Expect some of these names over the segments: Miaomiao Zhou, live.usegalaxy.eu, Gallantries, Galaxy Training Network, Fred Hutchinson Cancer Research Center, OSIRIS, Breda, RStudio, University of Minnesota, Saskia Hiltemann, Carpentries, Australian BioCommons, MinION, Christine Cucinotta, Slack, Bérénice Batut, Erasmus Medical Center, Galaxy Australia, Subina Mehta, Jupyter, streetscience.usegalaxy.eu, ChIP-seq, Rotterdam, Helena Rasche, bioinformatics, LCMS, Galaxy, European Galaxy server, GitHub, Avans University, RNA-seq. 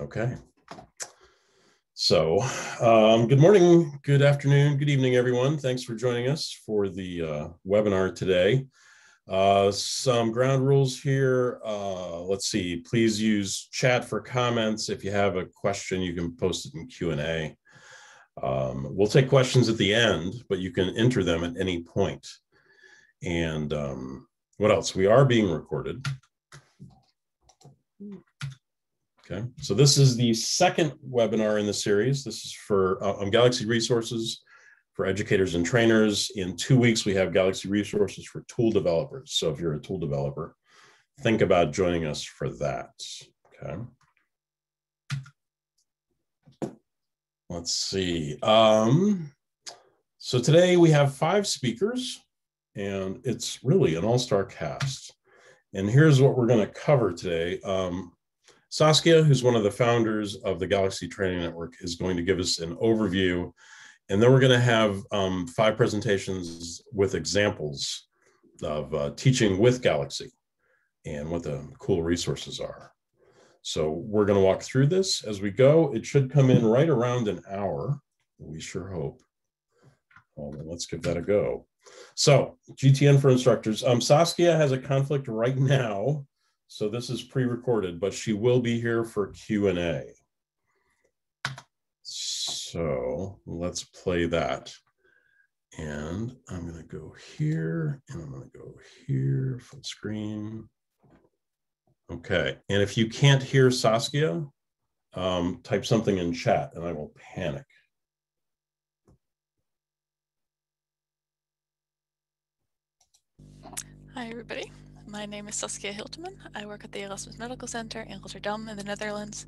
Okay. So good morning, good afternoon, good evening, everyone. Thanks for joining us for the webinar today. Some ground rules here. Let's see, please use chat for comments. If you have a question, you can post it in Q&A. We'll take questions at the end, but you can enter them at any point. And what else? We are being recorded. Okay, so this is the second webinar in the series. This is for Galaxy Resources for educators and trainers. In 2 weeks, we have Galaxy Resources for tool developers. So if you're a tool developer, think about joining us for that. Okay. Let's see. So today we have 5 speakers, and it's really an all-star cast. And here's what we're going to cover today. Saskia, who's one of the founders of the Galaxy Training Network, is going to give us an overview. And then we're going to have 5 presentations with examples of teaching with Galaxy and what the cool resources are. So we're going to walk through this as we go. It should come in right around an hour. We sure hope. Well, let's give that a go. So GTN for instructors. Saskia has a conflict right now, so this is pre-recorded, but she will be here for Q&A. So let's play that. And I'm going to go here, and I'm going to go here, full screen. Okay, and if you can't hear Saskia, type something in chat, and I will panic. Hi, everybody. My name is Saskia Hiltemann. I work at the Erasmus Medical Center in Rotterdam in the Netherlands.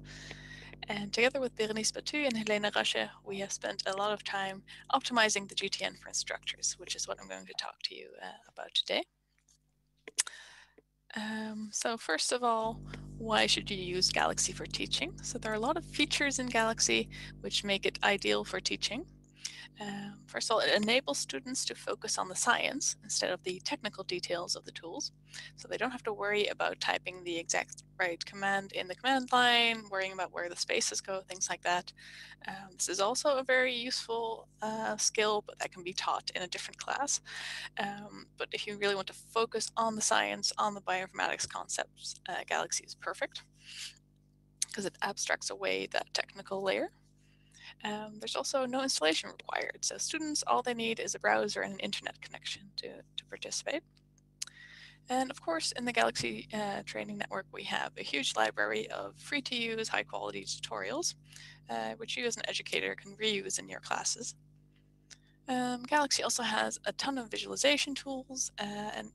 And together with Bérénice Batut and Helena Rasche, we have spent a lot of time optimizing the GTN for instructors, which is what I'm going to talk to you about today. So first of all, why should you use Galaxy for teaching? So there are a lot of features in Galaxy which make it ideal for teaching. First of all, it enables students to focus on the science instead of the technical details of the tools. So they don't have to worry about typing the exact right command in the command line, worrying about where the spaces go, things like that. This is also a very useful skill, but that can be taught in a different class. But if you really want to focus on the science, on the bioinformatics concepts, Galaxy is perfect because it abstracts away that technical layer. There's also no installation required, so students, all they need is a browser and an internet connection to participate. And of course, in the Galaxy Training Network, we have a huge library of free-to-use, high-quality tutorials, which you as an educator can reuse in your classes. Galaxy also has a ton of visualization tools and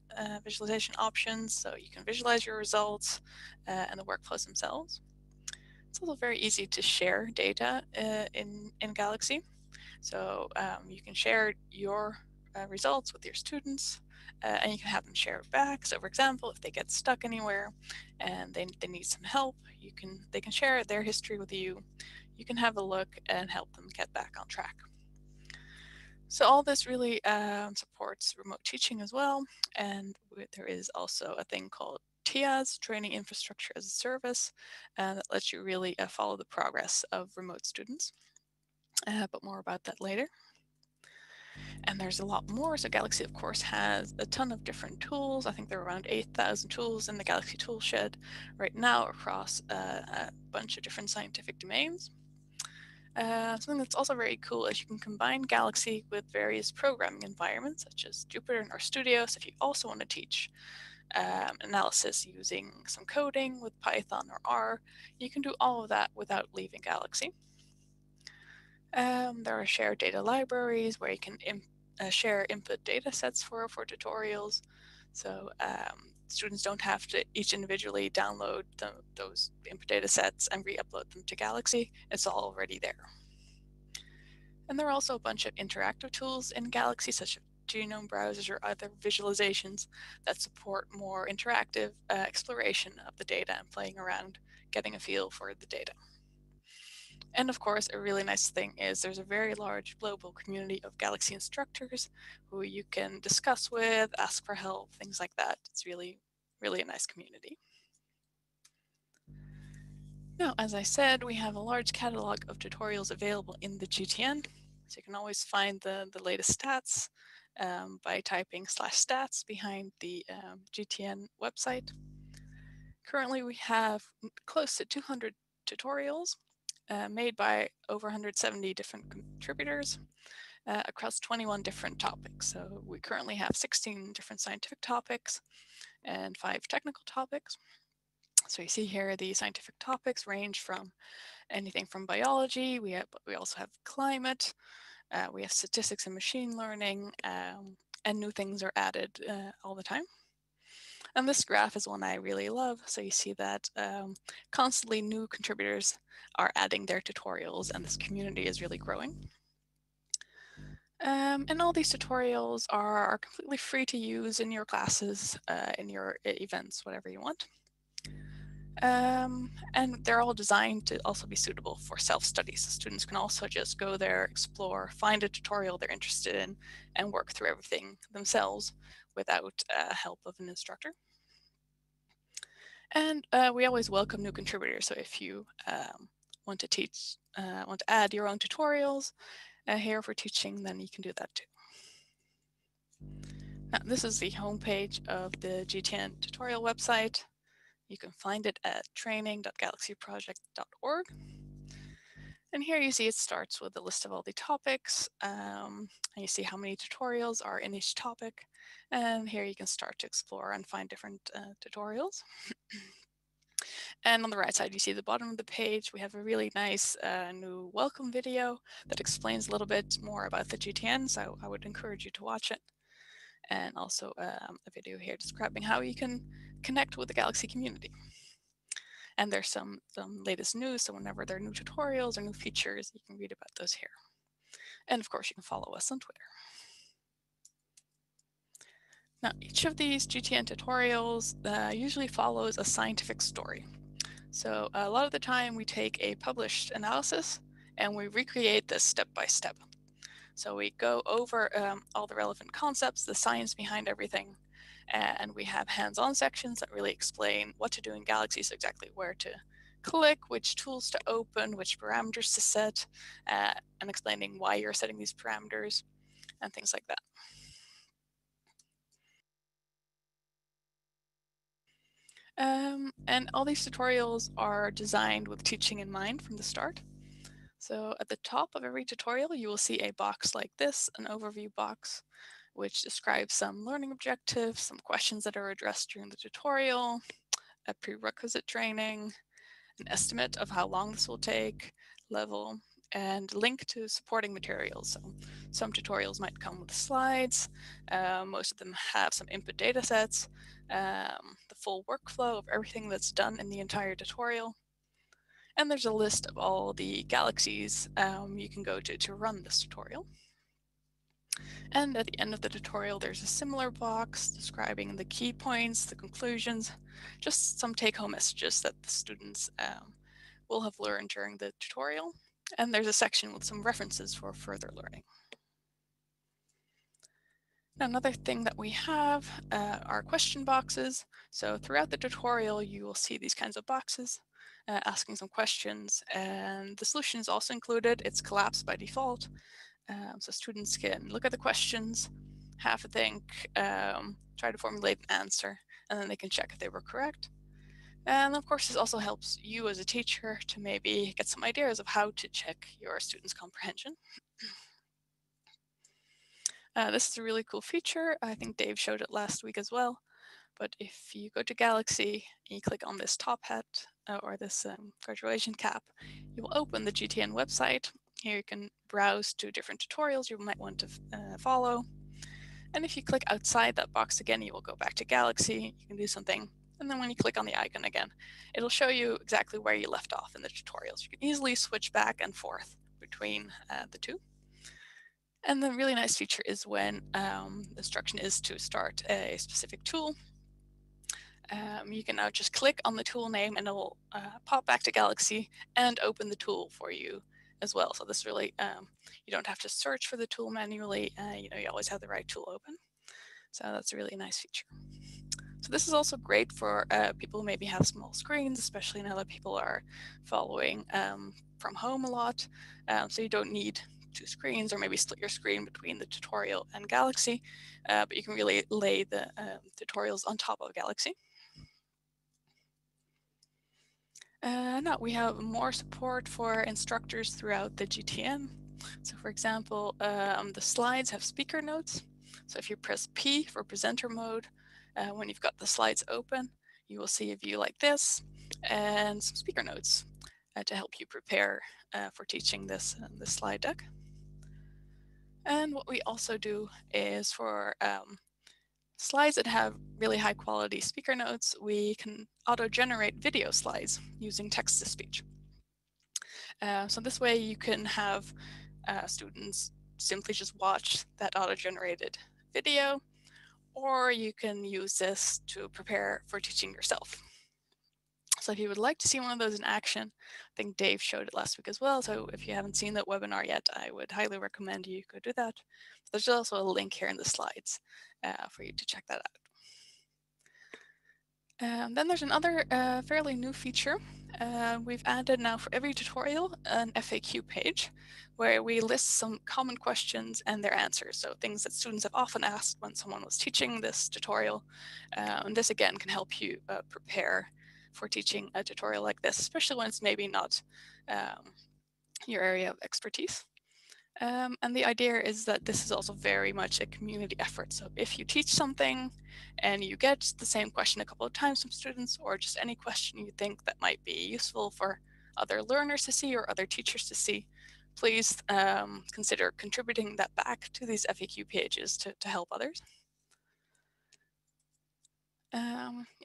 visualization options, so you can visualize your results and the workflows themselves. It's also very easy to share data in Galaxy. So you can share your results with your students and you can have them share it back. So for example, if they get stuck anywhere and they need some help, they can share their history with you. You can have a look and help them get back on track. So all this really supports remote teaching as well. And there is also a thing called TIAS, Training Infrastructure as a Service, that lets you really follow the progress of remote students, but more about that later. And there's a lot more. So Galaxy, of course, has a ton of different tools. I think there are around 8,000 tools in the Galaxy tool shed right now across a bunch of different scientific domains. Something that's also very cool is you can combine Galaxy with various programming environments, such as Jupyter and RStudio, so if you also want to teach analysis using some coding with Python or R. You can do all of that without leaving Galaxy. There are shared data libraries where you can share input data sets for tutorials. So students don't have to each individually download those input data sets and re-upload them to Galaxy. It's all already there. And there are also a bunch of interactive tools in Galaxy, such as genome browsers or other visualizations that support more interactive exploration of the data and playing around, getting a feel for the data. And of course, a really nice thing is there's a very large global community of Galaxy instructors who you can discuss with, ask for help, things like that. It's really, really a nice community. Now, as I said, we have a large catalog of tutorials available in the GTN, so you can always find the latest stats by typing /stats behind the GTN website. Currently, we have close to 200 tutorials made by over 170 different contributors across 21 different topics. So we currently have 16 different scientific topics and 5 technical topics. So you see here the scientific topics range from anything from biology, we also have climate, we have statistics and machine learning, and new things are added all the time. And this graph is one I really love. So you see that constantly new contributors are adding their tutorials and this community is really growing. And all these tutorials are completely free to use in your classes, in your events, whatever you want. And they're all designed to also be suitable for self-study. So students can also just go there, explore, find a tutorial they're interested in, and work through everything themselves without help of an instructor. And we always welcome new contributors. So if you want to add your own tutorials here for teaching, then you can do that too. Now, this is the homepage of the GTN tutorial website. You can find it at training.galaxyproject.org. And here you see it starts with a list of all the topics. And you see how many tutorials are in each topic. And here you can start to explore and find different tutorials. And on the right side, you see the bottom of the page, we have a really nice new welcome video that explains a little bit more about the GTN. So I would encourage you to watch it. And also a video here describing how you can connect with the Galaxy community. And there's some latest news, so whenever there are new tutorials or new features, you can read about those here. And of course, you can follow us on Twitter. Now, each of these GTN tutorials usually follows a scientific story. So a lot of the time, we take a published analysis and we recreate this step by step. So we go over all the relevant concepts, the science behind everything, and we have hands-on sections that really explain what to do in Galaxy, so exactly where to click, which tools to open, which parameters to set, and explaining why you're setting these parameters and things like that. And all these tutorials are designed with teaching in mind from the start. So at the top of every tutorial, you will see a box like this, an overview box, which describes some learning objectives, some questions that are addressed during the tutorial, a prerequisite training, an estimate of how long this will take, level, and link to supporting materials. So some tutorials might come with slides, most of them have some input data sets, the full workflow of everything that's done in the entire tutorial. And there's a list of all the galaxies you can go to run this tutorial. And at the end of the tutorial, there's a similar box describing the key points, the conclusions, just some take-home messages that the students will have learned during the tutorial. And there's a section with some references for further learning. Now, another thing that we have are question boxes. So throughout the tutorial, you will see these kinds of boxes. Asking some questions, and the solution is also included. It's collapsed by default, so students can look at the questions, have a think, try to formulate an answer, and then they can check if they were correct. And of course, this also helps you as a teacher to maybe get some ideas of how to check your students' comprehension. This is a really cool feature. I think Dave showed it last week as well. But if you go to Galaxy and you click on this top hat or this graduation cap, you will open the GTN website. Here you can browse to different tutorials you might want to follow. And if you click outside that box again, you will go back to Galaxy. You can do something. And then when you click on the icon again, it'll show you exactly where you left off in the tutorials. You can easily switch back and forth between the two. And the really nice feature is when the instruction is to start a specific tool. You can now just click on the tool name and it will pop back to Galaxy and open the tool for you as well. So this really, you don't have to search for the tool manually. You always have the right tool open. So that's a really nice feature. So this is also great for people who maybe have small screens, especially now that people are following from home a lot. So you don't need two screens, or maybe split your screen between the tutorial and Galaxy, but you can really lay the tutorials on top of Galaxy. Now we have more support for instructors throughout the GTN. So for example, the slides have speaker notes. So if you press P for presenter mode, when you've got the slides open, you will see a view like this and some speaker notes to help you prepare for teaching this slide deck. And what we also do is for slides that have really high quality speaker notes, we can auto-generate video slides using text-to-speech. So this way you can have students simply just watch that auto-generated video, or you can use this to prepare for teaching yourself. So if you would like to see one of those in action, I think Dave showed it last week as well. So if you haven't seen that webinar yet, I would highly recommend you go do that. There's also a link here in the slides for you to check that out. Then there's another fairly new feature. We've added now for every tutorial an FAQ page where we list some common questions and their answers. So things that students have often asked when someone was teaching this tutorial. And this again can help you prepare for teaching a tutorial like this, especially when it's maybe not your area of expertise. And the idea is that this is also very much a community effort. So if you teach something and you get the same question a couple of times from students, or just any question you think that might be useful for other learners to see or other teachers to see, please consider contributing that back to these FAQ pages to help others.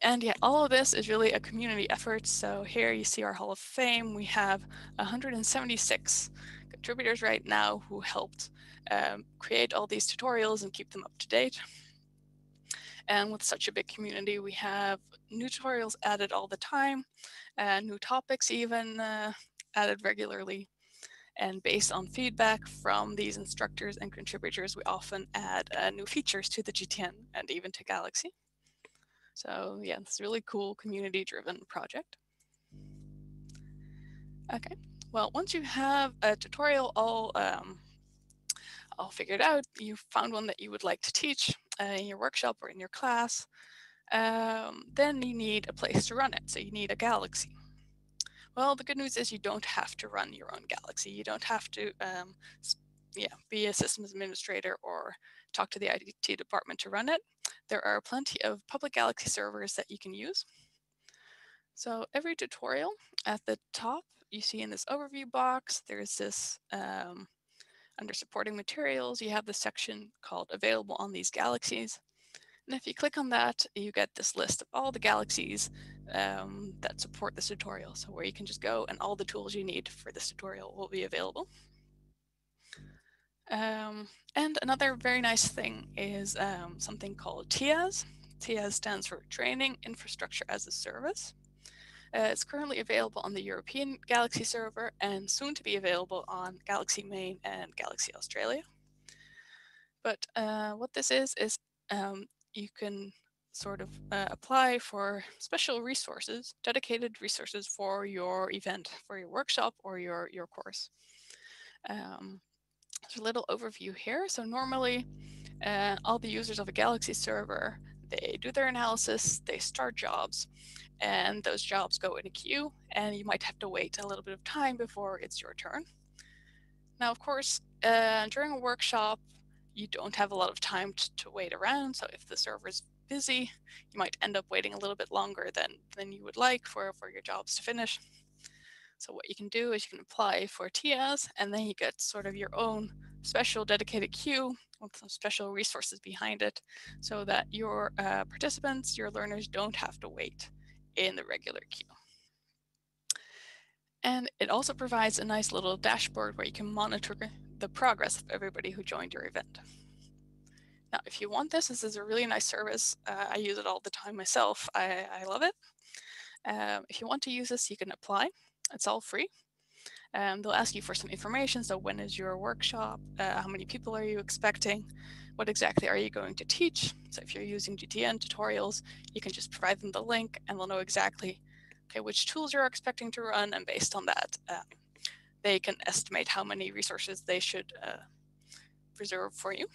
And yeah, all of this is really a community effort. So here you see our Hall of Fame. We have 176 contributors right now who helped create all these tutorials and keep them up to date. And with such a big community, we have new tutorials added all the time, new topics even added regularly. And based on feedback from these instructors and contributors, we often add new features to the GTN and even to Galaxy. So yeah, it's a really cool community-driven project. Okay, well, once you have a tutorial all figured out, you found one that you would like to teach in your workshop or in your class, then you need a place to run it. So you need a Galaxy. Well, the good news is you don't have to run your own Galaxy. You don't have to be a systems administrator or talk to the IT department to run it. There are plenty of public Galaxy servers that you can use. So every tutorial at the top, you see in this overview box, there's this under supporting materials, you have the section called available on these Galaxies. And if you click on that, you get this list of all the Galaxies that support this tutorial. So where you can just go and all the tools you need for this tutorial will be available. And another very nice thing is something called TIAS. TIAS stands for Training Infrastructure as a Service. It's currently available on the European Galaxy server and soon to be available on Galaxy Main and Galaxy Australia. But what this is you can sort of apply for special resources, dedicated resources for your event, for your workshop or your course. There's a little overview here. So normally all the users of a Galaxy server, they do their analysis, they start jobs, and those jobs go in a queue, and you might have to wait a little bit of time before it's your turn. Now, of course, during a workshop, you don't have a lot of time to wait around. So if the server's busy, you might end up waiting a little bit longer than you would like for your jobs to finish. So what you can do is you can apply for TIAS, and then you get sort of your own special dedicated queue with some special resources behind it so that your participants, your learners, don't have to wait in the regular queue. And it also provides a nice little dashboard where you can monitor the progress of everybody who joined your event. Now, if you want this, this is a really nice service. I use it all the time myself. I love it. If you want to use this, you can apply. It's all free. They'll ask you for some information. So when is your workshop? How many people are you expecting? What exactly are you going to teach? So if you're using GTN tutorials, you can just provide them the link and they'll know exactly, okay, which tools you're expecting to run. And based on that, they can estimate how many resources they should preserve for you.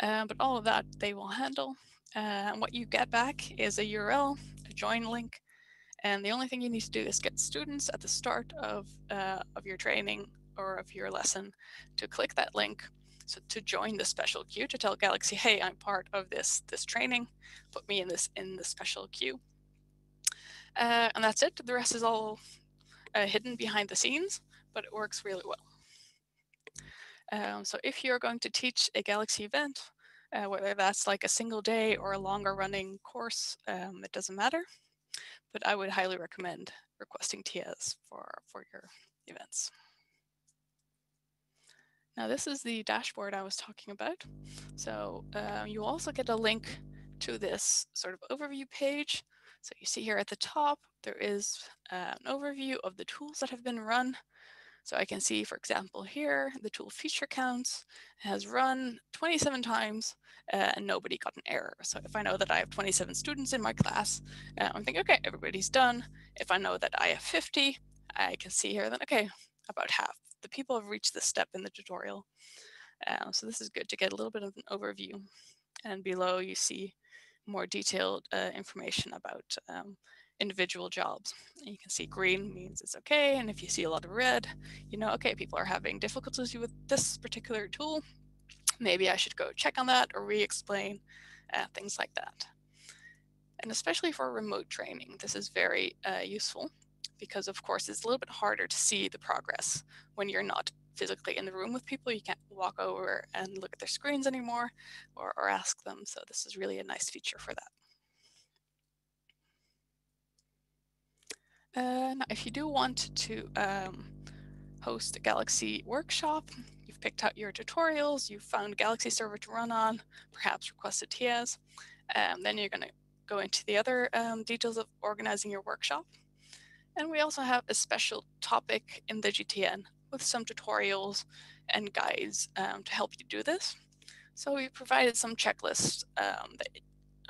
But all of that they will handle. And what you get back is a URL, a join link. And the only thing you need to do is get students at the start of your training or of your lesson to click that link. So to join the special queue, to tell Galaxy, hey, I'm part of this training, put me in the special queue. And that's it. The rest is all hidden behind the scenes, but it works really well. So if you're going to teach a Galaxy event, whether that's like a single day or a longer running course, it doesn't matter. But I would highly recommend requesting TIAS for your events. Now, this is the dashboard I was talking about. So you also get a link to this sort of overview page. So you see here at the top, there is an overview of the tools that have been run. So I can see, for example, here, the tool feature counts has run 27 times and nobody got an error. So if I know that I have 27 students in my class, I'm thinking, okay, everybody's done. If I know that I have 50, I can see here, then, okay, about half the people have reached this step in the tutorial. So this is good to get a little bit of an overview. And below you see more detailed information about individual jobs. And you can see green means it's okay, and if you see a lot of red, you know, okay, people are having difficulties with this particular tool. Maybe I should go check on that or re-explain, things like that. And especially for remote training, this is very useful because, of course, it's a little bit harder to see the progress when you're not physically in the room with people. You can't walk over and look at their screens anymore or ask them. So this is really a nice feature for that. Now, if you do want to host a Galaxy workshop, you've picked out your tutorials, you've found Galaxy server to run on, perhaps requested TIAS, then you're going to go into the other details of organizing your workshop. And we also have a special topic in the GTN with some tutorials and guides to help you do this. So we provided some checklists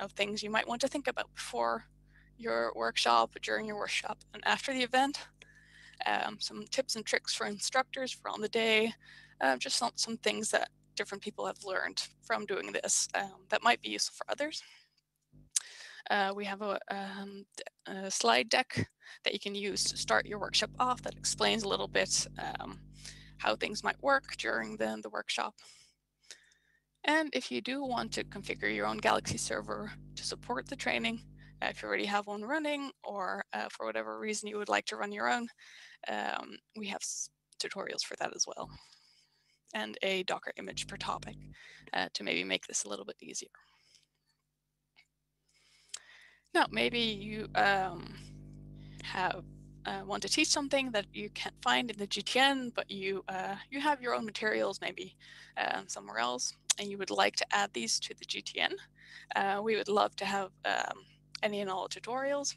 of things you might want to think about before your workshop, during your workshop, and after the event. Some tips and tricks for instructors for on the day, just some things that different people have learned from doing this that might be useful for others. We have a slide deck that you can use to start your workshop off that explains a little bit how things might work during the workshop. And if you do want to configure your own Galaxy server to support the training, if you already have one running or for whatever reason you would like to run your own, we have tutorials for that as well. And a Docker image per topic to maybe make this a little bit easier. Now, maybe you want to teach something that you can't find in the GTN, but you have your own materials maybe somewhere else, and you would like to add these to the GTN. We would love to have any and all tutorials,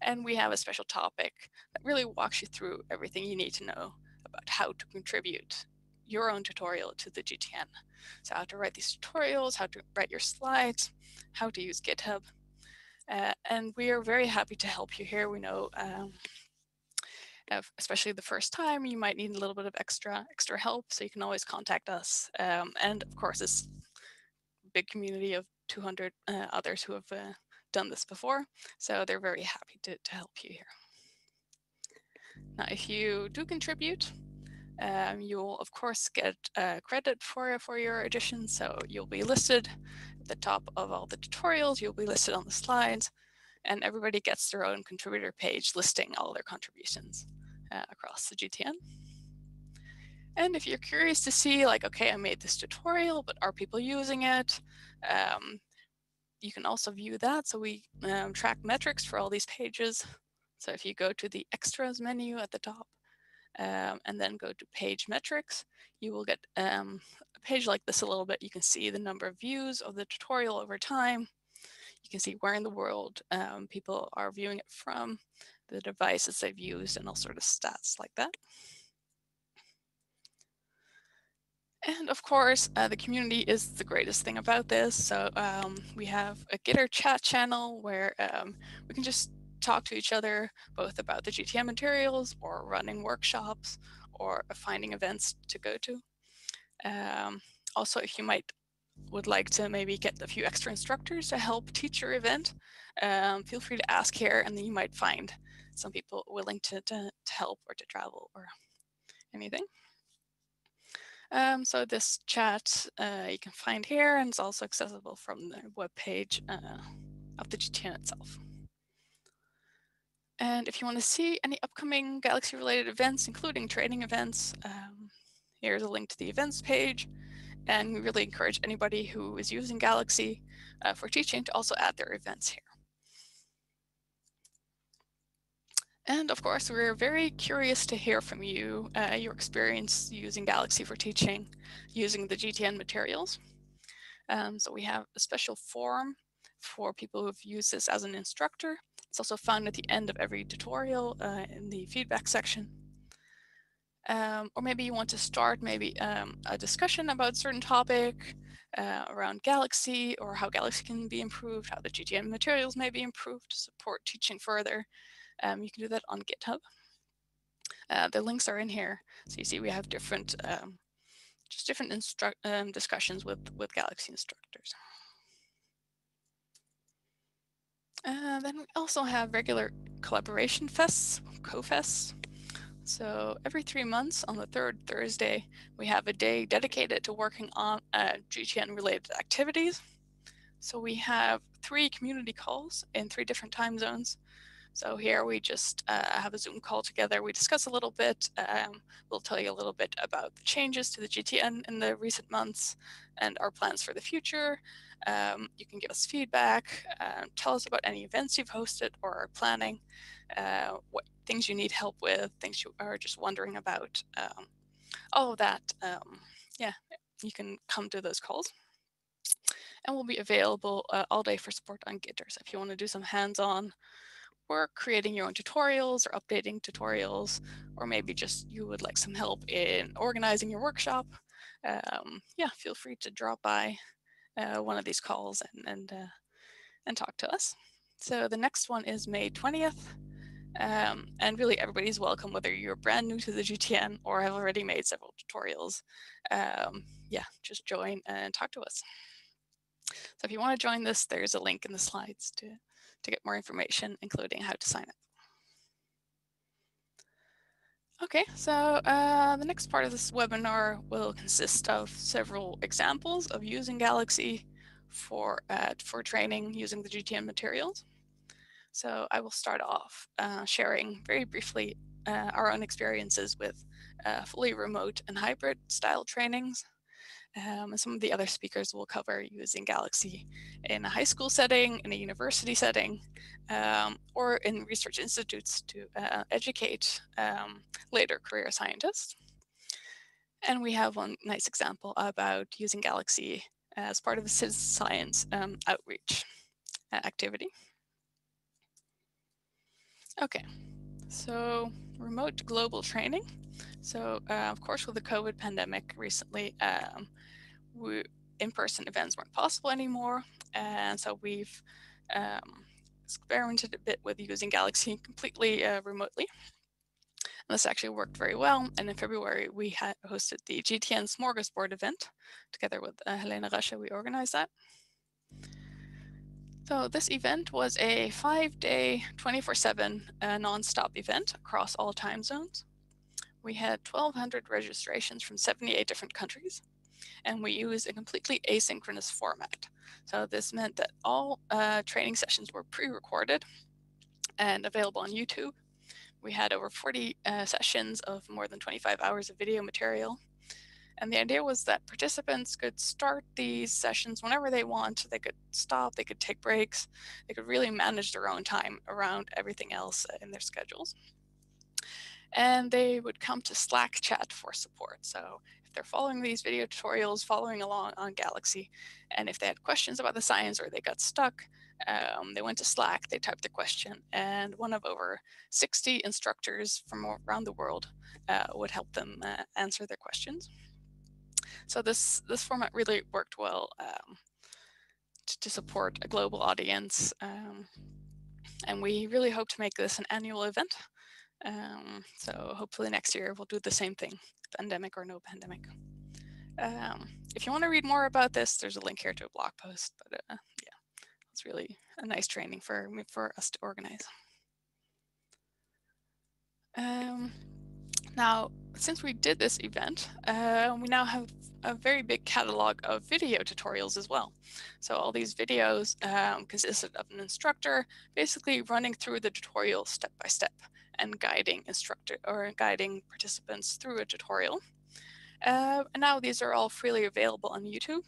and we have a special topic that really walks you through everything you need to know about how to contribute your own tutorial to the GTN. So how to write these tutorials, how to write your slides, how to use GitHub, and we are very happy to help you here. We know, especially the first time, you might need a little bit of extra help, so you can always contact us, and of course this big community of 200 others who have done this before, so they're very happy to help you here. Now, if you do contribute, you'll of course get credit for your addition, so you'll be listed at the top of all the tutorials, you'll be listed on the slides, and everybody gets their own contributor page listing all their contributions across the GTN. And if you're curious to see, like, okay, I made this tutorial, but are people using it? You can also view that. So we track metrics for all these pages. So if you go to the extras menu at the top and then go to page metrics, you will get a page like this a little bit. You can see the number of views of the tutorial over time. You can see where in the world people are viewing it from. the devices they've used, and all sort of stats like that. And of course, the community is the greatest thing about this. So we have a Gitter chat channel where we can just talk to each other, both about the GTM materials or running workshops or finding events to go to. Also, if you would like to maybe get a few extra instructors to help teach your event, feel free to ask here, and then you might find some people willing to help or to travel or anything. So this chat you can find here, and it's also accessible from the webpage of the GTN itself. And if you want to see any upcoming Galaxy related events, including training events, here's a link to the events page. And we really encourage anybody who is using Galaxy for teaching to also add their events here. And of course, we're very curious to hear from you, your experience using Galaxy for teaching, using the GTN materials. So we have a special form for people who've used this as an instructor. It's also found at the end of every tutorial in the feedback section. Or maybe you want to start a discussion about a certain topic around Galaxy, or how Galaxy can be improved, how the GTN materials may be improved to support teaching further. You can do that on GitHub. The links are in here. So you see we have different, discussions with Galaxy instructors. Then we also have regular collaboration fests, co-fests. So every 3 months on the third Thursday, we have a day dedicated to working on GTN related activities. So we have 3 community calls in 3 different time zones. So here we just have a Zoom call together. We discuss a little bit. We'll tell you a little bit about the changes to the GTN in the recent months and our plans for the future. You can give us feedback, tell us about any events you've hosted or are planning, what things you need help with, things you are just wondering about, all of that. Yeah, you can come to those calls. And we'll be available all day for support on Gitter. So if you want to do some hands-on work, creating your own tutorials or updating tutorials, or maybe just you would like some help in organizing your workshop, yeah, feel free to drop by one of these calls and talk to us. So the next one is May 20th. And really everybody's welcome, whether you're brand new to the GTN or have already made several tutorials. Yeah, just join and talk to us. So if you want to join this, there's a link in the slides to get more information, including how to sign up. Okay, so the next part of this webinar will consist of several examples of using Galaxy for training using the GTN materials. So I will start off sharing very briefly our own experiences with fully remote and hybrid style trainings. And some of the other speakers will cover using Galaxy in a high school setting, in a university setting, or in research institutes to educate later career scientists. And we have one nice example about using Galaxy as part of a citizen science outreach activity. Okay, so remote global training. So of course, with the COVID pandemic recently, in-person events weren't possible anymore. And so we've experimented a bit with using Galaxy completely remotely. And this actually worked very well. And in February, we had hosted the GTN Smorgasbord event. Together with Helena Rasche, we organized that. So this event was a 5-day, 24/7 non-stop event across all time zones. We had 1,200 registrations from 78 different countries, and we used a completely asynchronous format. So this meant that all training sessions were pre-recorded and available on YouTube. We had over 40 sessions of more than 25 hours of video material. And the idea was that participants could start these sessions whenever they want. They could stop, they could take breaks, they could really manage their own time around everything else in their schedules. And they would come to Slack chat for support. So if they're following these video tutorials, following along on Galaxy. And if they had questions about the science or they got stuck, they went to Slack, they typed the question, and one of over 60 instructors from around the world would help them answer their questions. So this format really worked well to support a global audience. And we really hope to make this an annual event. So hopefully next year we'll do the same thing, pandemic or no pandemic. If you want to read more about this, there's a link here to a blog post, but yeah, it's really a nice training for us to organize. Now, since we did this event, we now have a very big catalog of video tutorials as well. So all these videos consisted of an instructor basically running through the tutorial step by step and guiding participants through a tutorial. And now these are all freely available on YouTube.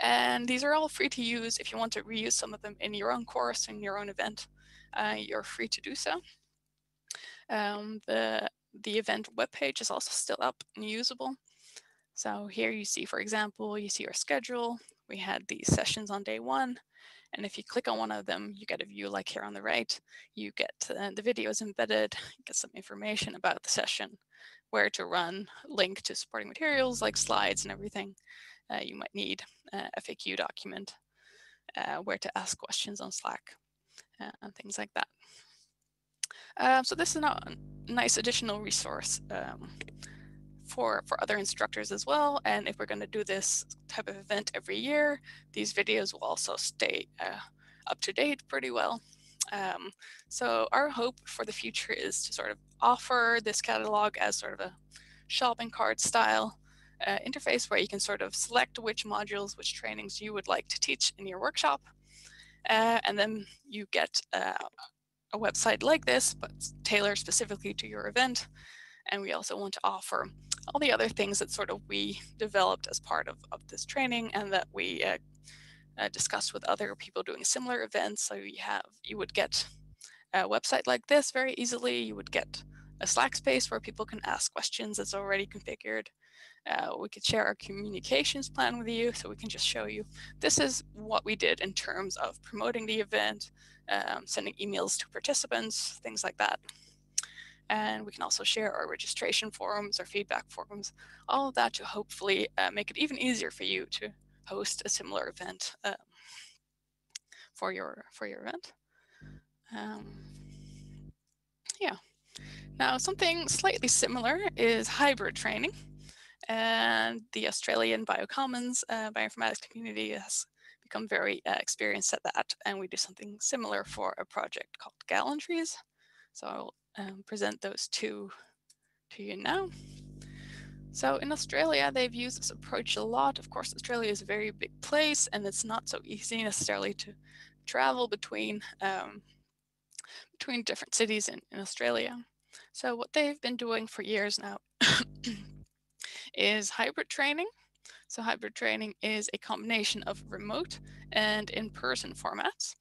And these are all free to use. If you want to reuse some of them in your own course, in your own event, you're free to do so. The event webpage is also still up and usable. So here you see, for example, you see our schedule. We had these sessions on day one. And if you click on one of them, you get a view like here on the right. You get the videos embedded, you get some information about the session, where to run, link to supporting materials like slides and everything you might need, FAQ document, where to ask questions on Slack, and things like that. So this is a nice additional resource for other instructors as well. And if we're going to do this type of event every year, these videos will also stay up to date pretty well. So our hope for the future is to sort of offer this catalog as sort of a shopping cart style interface where you can sort of select which modules, which trainings you would like to teach in your workshop. And then you get a website like this, but tailored specifically to your event. And we also want to offer all the other things that sort of we developed as part of this training and that we discussed with other people doing similar events. So you would get a website like this very easily. You would get a Slack space where people can ask questions that's already configured. We could share our communications plan with you, so we can just show you this is what we did in terms of promoting the event, sending emails to participants, things like that. And we can also share our registration forms, our feedback forms, all of that to hopefully make it even easier for you to host a similar event for your event. Yeah. Now, something slightly similar is hybrid training. And the Australian Biocommons bioinformatics community has become very experienced at that. And we do something similar for a project called Gallantries. So I'll present those two to you now. So in Australia, they've used this approach a lot. Of course, Australia is a very big place, and it's not so easy necessarily to travel between different cities in Australia. So what they've been doing for years now is hybrid training. So hybrid training is a combination of remote and in-person formats.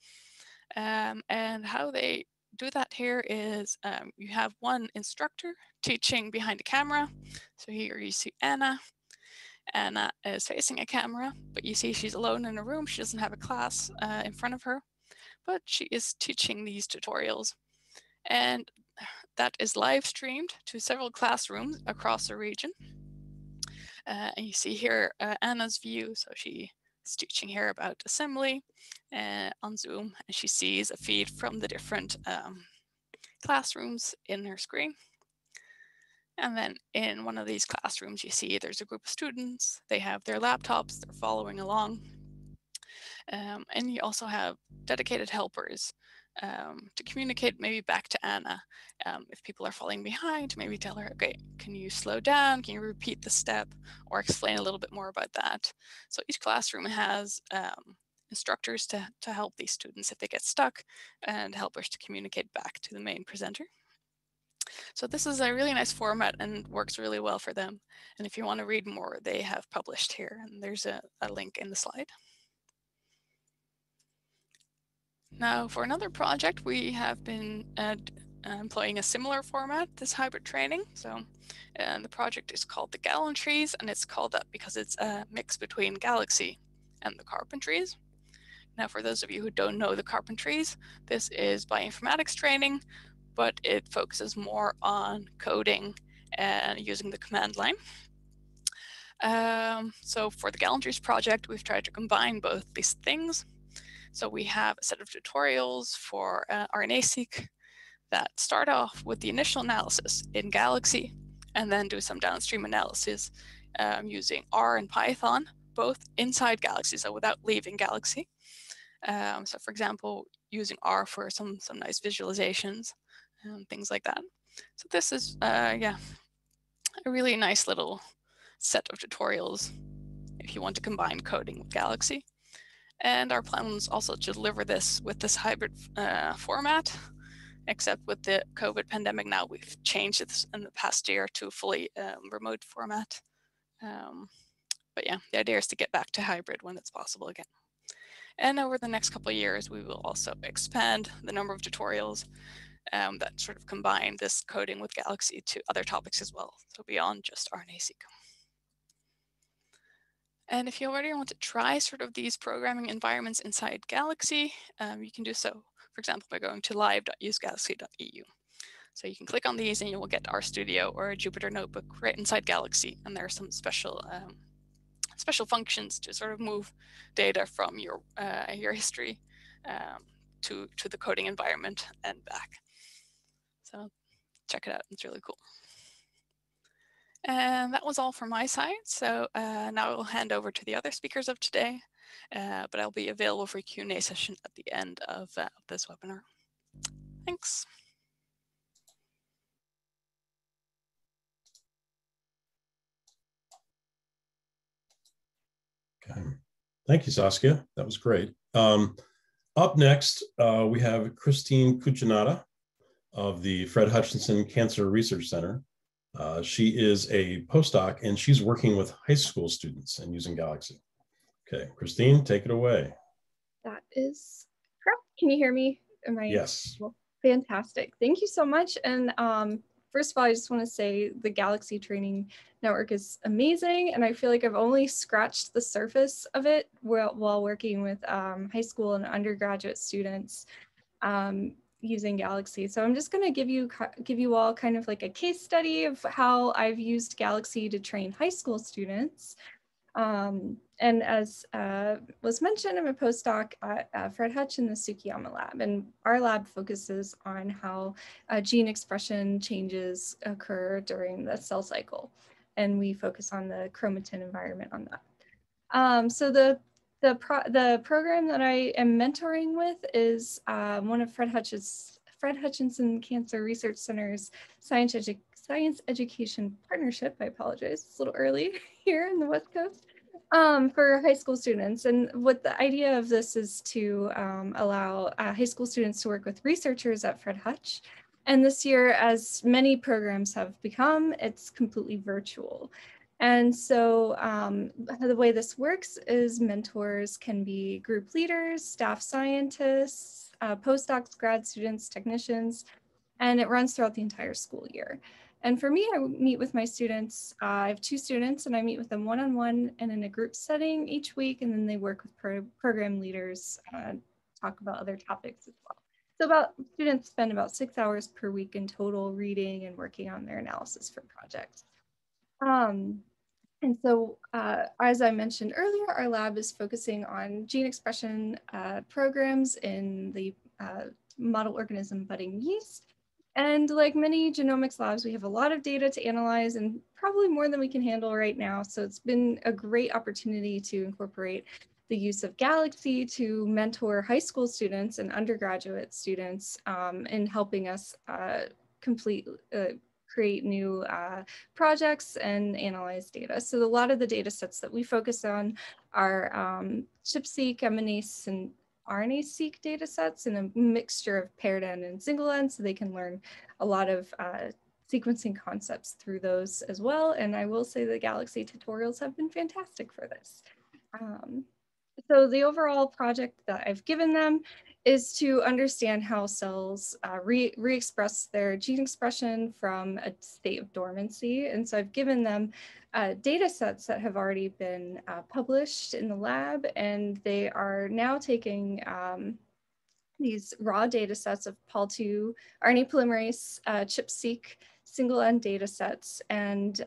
And how they do that here is you have one instructor teaching behind a camera. So here you see Anna. Anna is facing a camera, but you see she's alone in a room. She doesn't have a class in front of her, but she is teaching these tutorials. And that is live streamed to several classrooms across the region. And you see here Anna's view. So she is teaching here about assembly on Zoom, and she sees a feed from the different classrooms in her screen. And then in one of these classrooms, you see there's a group of students. They have their laptops. They're following along. And you also have dedicated helpers to communicate maybe back to Anna. If people are falling behind, maybe tell her, okay, can you slow down? Can you repeat the step or explain a little bit more about that? So each classroom has instructors to help these students if they get stuck and helpers to communicate back to the main presenter. So this is a really nice format and works really well for them. And if you want to read more, they have published here, and there's a link in the slide. Now, for another project, we have been employing a similar format, this hybrid training. So the project is called the Gallantries, and it's called that because it's a mix between Galaxy and the Carpentries. Now, for those of you who don't know the Carpentries, this is bioinformatics training, but it focuses more on coding and using the command line. So for the Gallantries project, we've tried to combine both these things. So we have a set of tutorials for RNA-seq that start off with the initial analysis in Galaxy and then do some downstream analysis using R and Python, both inside Galaxy, so without leaving Galaxy. So for example, using R for some nice visualizations and things like that. So this is, a really nice little set of tutorials if you want to combine coding with Galaxy. And our plan was also to deliver this with this hybrid format, except with the COVID pandemic now, we've changed this in the past year to a fully remote format. But yeah, the idea is to get back to hybrid when it's possible again. And over the next couple of years, we will also expand the number of tutorials that sort of combine this coding with Galaxy to other topics as well, so beyond just RNA-seq. And if you already want to try sort of these programming environments inside Galaxy, you can do so, for example, by going to live.usegalaxy.eu. So you can click on these and you will get RStudio or a Jupyter notebook right inside Galaxy. And there are some special special functions to sort of move data from your history to the coding environment and back. So check it out, it's really cool. And that was all from my side. So now I will hand over to the other speakers of today, but I'll be available for a Q&A session at the end of this webinar. Thanks. Okay. Thank you, Saskia. That was great. Up next, we have Christine Cucinotta of the Fred Hutchinson Cancer Research Center. She is a postdoc and she's working with high school students and using Galaxy. Okay, Christine, take it away. That is correct. Can you hear me? Am I? Yes. Well, fantastic. Thank you so much. And first of all, I just want to say the Galaxy Training Network is amazing. And I feel like I've only scratched the surface of it while working with high school and undergraduate students using Galaxy. So I'm just going to give you all kind of like a case study of how I've used Galaxy to train high school students. And as was mentioned, I'm a postdoc at Fred Hutch in the Tsukiyama lab, and our lab focuses on how gene expression changes occur during the cell cycle, and we focus on the chromatin environment on that. So the program that I am mentoring with is one of Fred Hutchinson Cancer Research Center's Science Education Partnership. I apologize, it's a little early here in the West Coast, for high school students. And what the idea of this is to allow high school students to work with researchers at Fred Hutch. And this year, as many programs have become, it's completely virtual. And so the way this works is mentors can be group leaders, staff scientists, postdocs, grad students, technicians, and it runs throughout the entire school year. And for me, I meet with my students. I have two students and I meet with them one-on-one and in a group setting each week, and then they work with program leaders, talk about other topics as well. So students spend about 6 hours per week in total reading and working on their analysis for projects. And so, as I mentioned earlier, our lab is focusing on gene expression programs in the model organism budding yeast. And like many genomics labs, we have a lot of data to analyze and probably more than we can handle right now. So it's been a great opportunity to incorporate the use of Galaxy to mentor high school students and undergraduate students in helping us create new projects and analyze data. So a lot of the data sets that we focus on are ChIP-seq, MNase, and RNA-seq data sets, and a mixture of paired end and single end, so they can learn a lot of sequencing concepts through those as well. And I will say the Galaxy tutorials have been fantastic for this. So the overall project that I've given them is to understand how cells re-express their gene expression from a state of dormancy. And so I've given them data sets that have already been published in the lab, and they are now taking these raw data sets of Pol2 RNA polymerase ChIP-seq single-end data sets and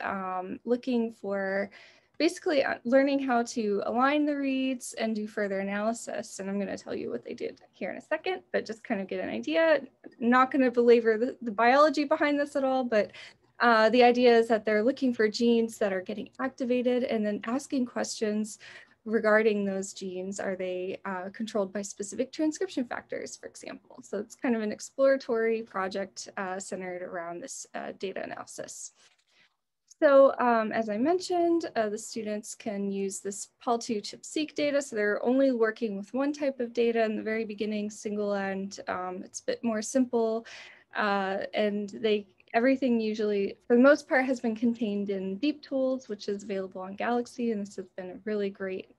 looking for basically learning how to align the reads and do further analysis. And I'm going to tell you what they did here in a second, but just kind of get an idea. Not going to belabor the biology behind this at all, but the idea is that they're looking for genes that are getting activated and then asking questions regarding those genes. Are they controlled by specific transcription factors, for example? So it's kind of an exploratory project centered around this data analysis. So as I mentioned, the students can use this Pol2 ChIP-seq data. So they're only working with one type of data in the very beginning, single end. It's a bit more simple, and everything usually, for the most part, has been contained in Deep Tools, which is available on Galaxy. And this has been a really great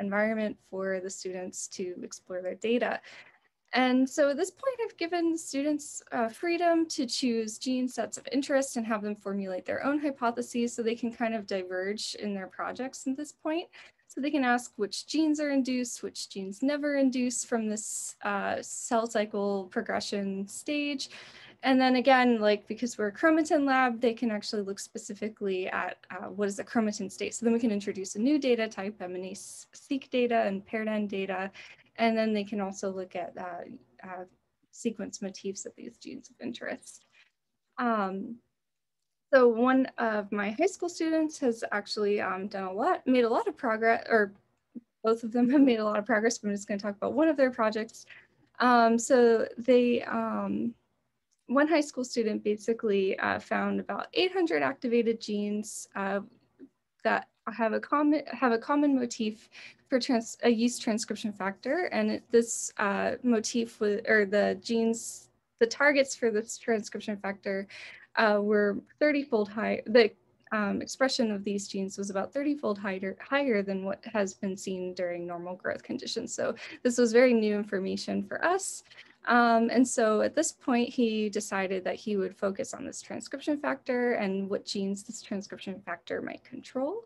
environment for the students to explore their data. And so at this point, I've given students freedom to choose gene sets of interest and have them formulate their own hypotheses, so they can kind of diverge in their projects at this point. So they can ask which genes are induced, which genes never induce from this cell cycle progression stage. And then again, like, because we're a chromatin lab, they can actually look specifically at what is the chromatin state. So then we can introduce a new data type, MNase-seq data and paired-end data. And then they can also look at sequence motifs of these genes of interest. So one of my high school students has actually made a lot of progress, or both of them have made a lot of progress, but I'm just going to talk about one of their projects. So they, one high school student basically found about 800 activated genes that have a common motif for a yeast transcription factor, and this motif or the genes, the targets for this transcription factor were 30-fold high. The expression of these genes was about 30-fold higher than what has been seen during normal growth conditions. So this was very new information for us. And so at this point, he decided that he would focus on this transcription factor and what genes this transcription factor might control.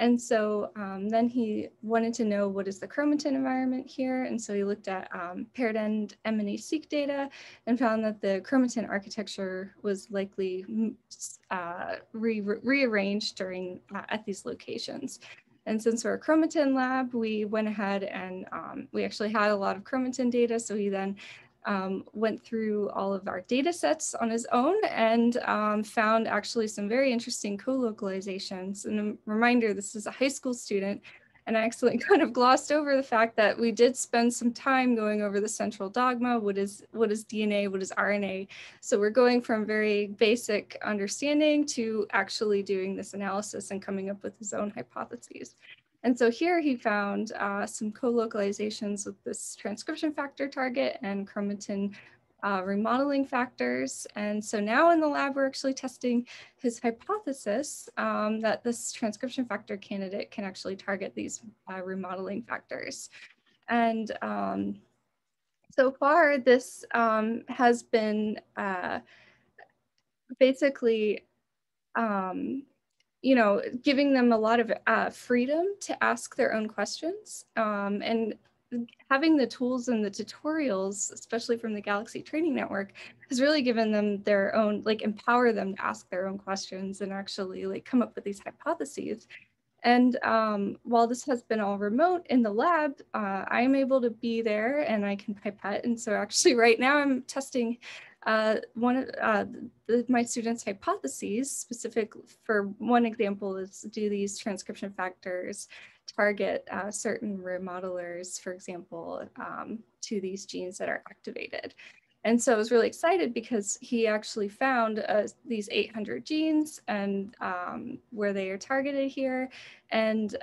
And so then he wanted to know, what is the chromatin environment here? And so he looked at paired-end MNase-seq data and found that the chromatin architecture was likely rearranged during at these locations. And since we're a chromatin lab, we went ahead and we actually had a lot of chromatin data. So he then went through all of our data sets on his own and found actually some very interesting co-localizations. And a reminder, this is a high school student, and I actually kind of glossed over the fact that we did spend some time going over the central dogma. What is DNA? What is RNA? So we're going from very basic understanding to actually doing this analysis and coming up with his own hypotheses. And so here he found some co-localizations with this transcription factor target and chromatin remodeling factors. And so now in the lab, we're actually testing his hypothesis that this transcription factor candidate can actually target these remodeling factors. And so far, this has been basically you know, giving them a lot of freedom to ask their own questions and having the tools and the tutorials, especially from the Galaxy Training Network, has really given them their own, like, empower them to ask their own questions and actually, like, come up with these hypotheses. And while this has been all remote in the lab, I'm able to be there and I can pipette. And so actually right now I'm testing one of my students' hypotheses. Specific for one example is, do these transcription factors target certain remodelers, for example, to these genes that are activated? And so I was really excited because he actually found these 800 genes and where they are targeted here, and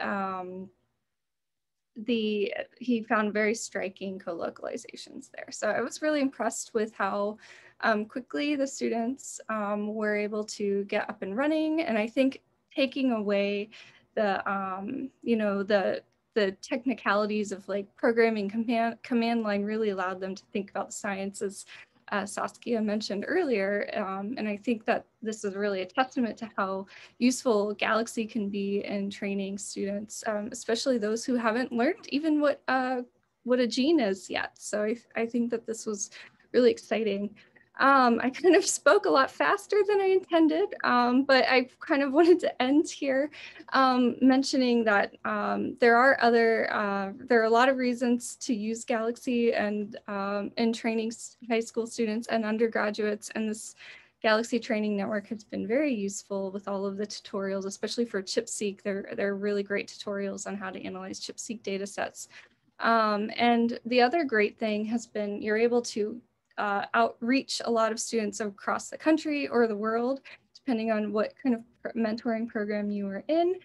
he found very striking co-localizations there. So I was really impressed with how quickly the students were able to get up and running. And I think taking away the, you know, the the technicalities of like programming command line really allowed them to think about science, as Saskia mentioned earlier. And I think that this is really a testament to how useful Galaxy can be in training students, especially those who haven't learned even what a gene is yet. So I think that this was really exciting. I kind of spoke a lot faster than I intended, but I kind of wanted to end here mentioning that there are a lot of reasons to use Galaxy and in training high school students and undergraduates, and this Galaxy Training Network has been very useful with all of the tutorials, especially for ChIP-seq. They're really great tutorials on how to analyze ChIP-seq data sets. And the other great thing has been you're able to outreach a lot of students across the country or the world, depending on what kind of mentoring program you are in.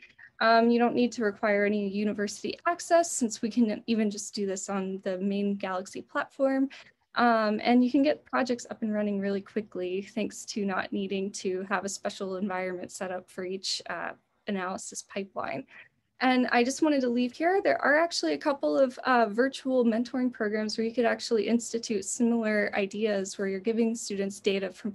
You don't need to require any university access, since we can even just do this on the main Galaxy platform. And you can get projects up and running really quickly, thanks to not needing to have a special environment set up for each analysis pipeline. And I just wanted to leave here. There are actually a couple of virtual mentoring programs where you could actually institute similar ideas, where you're giving students data from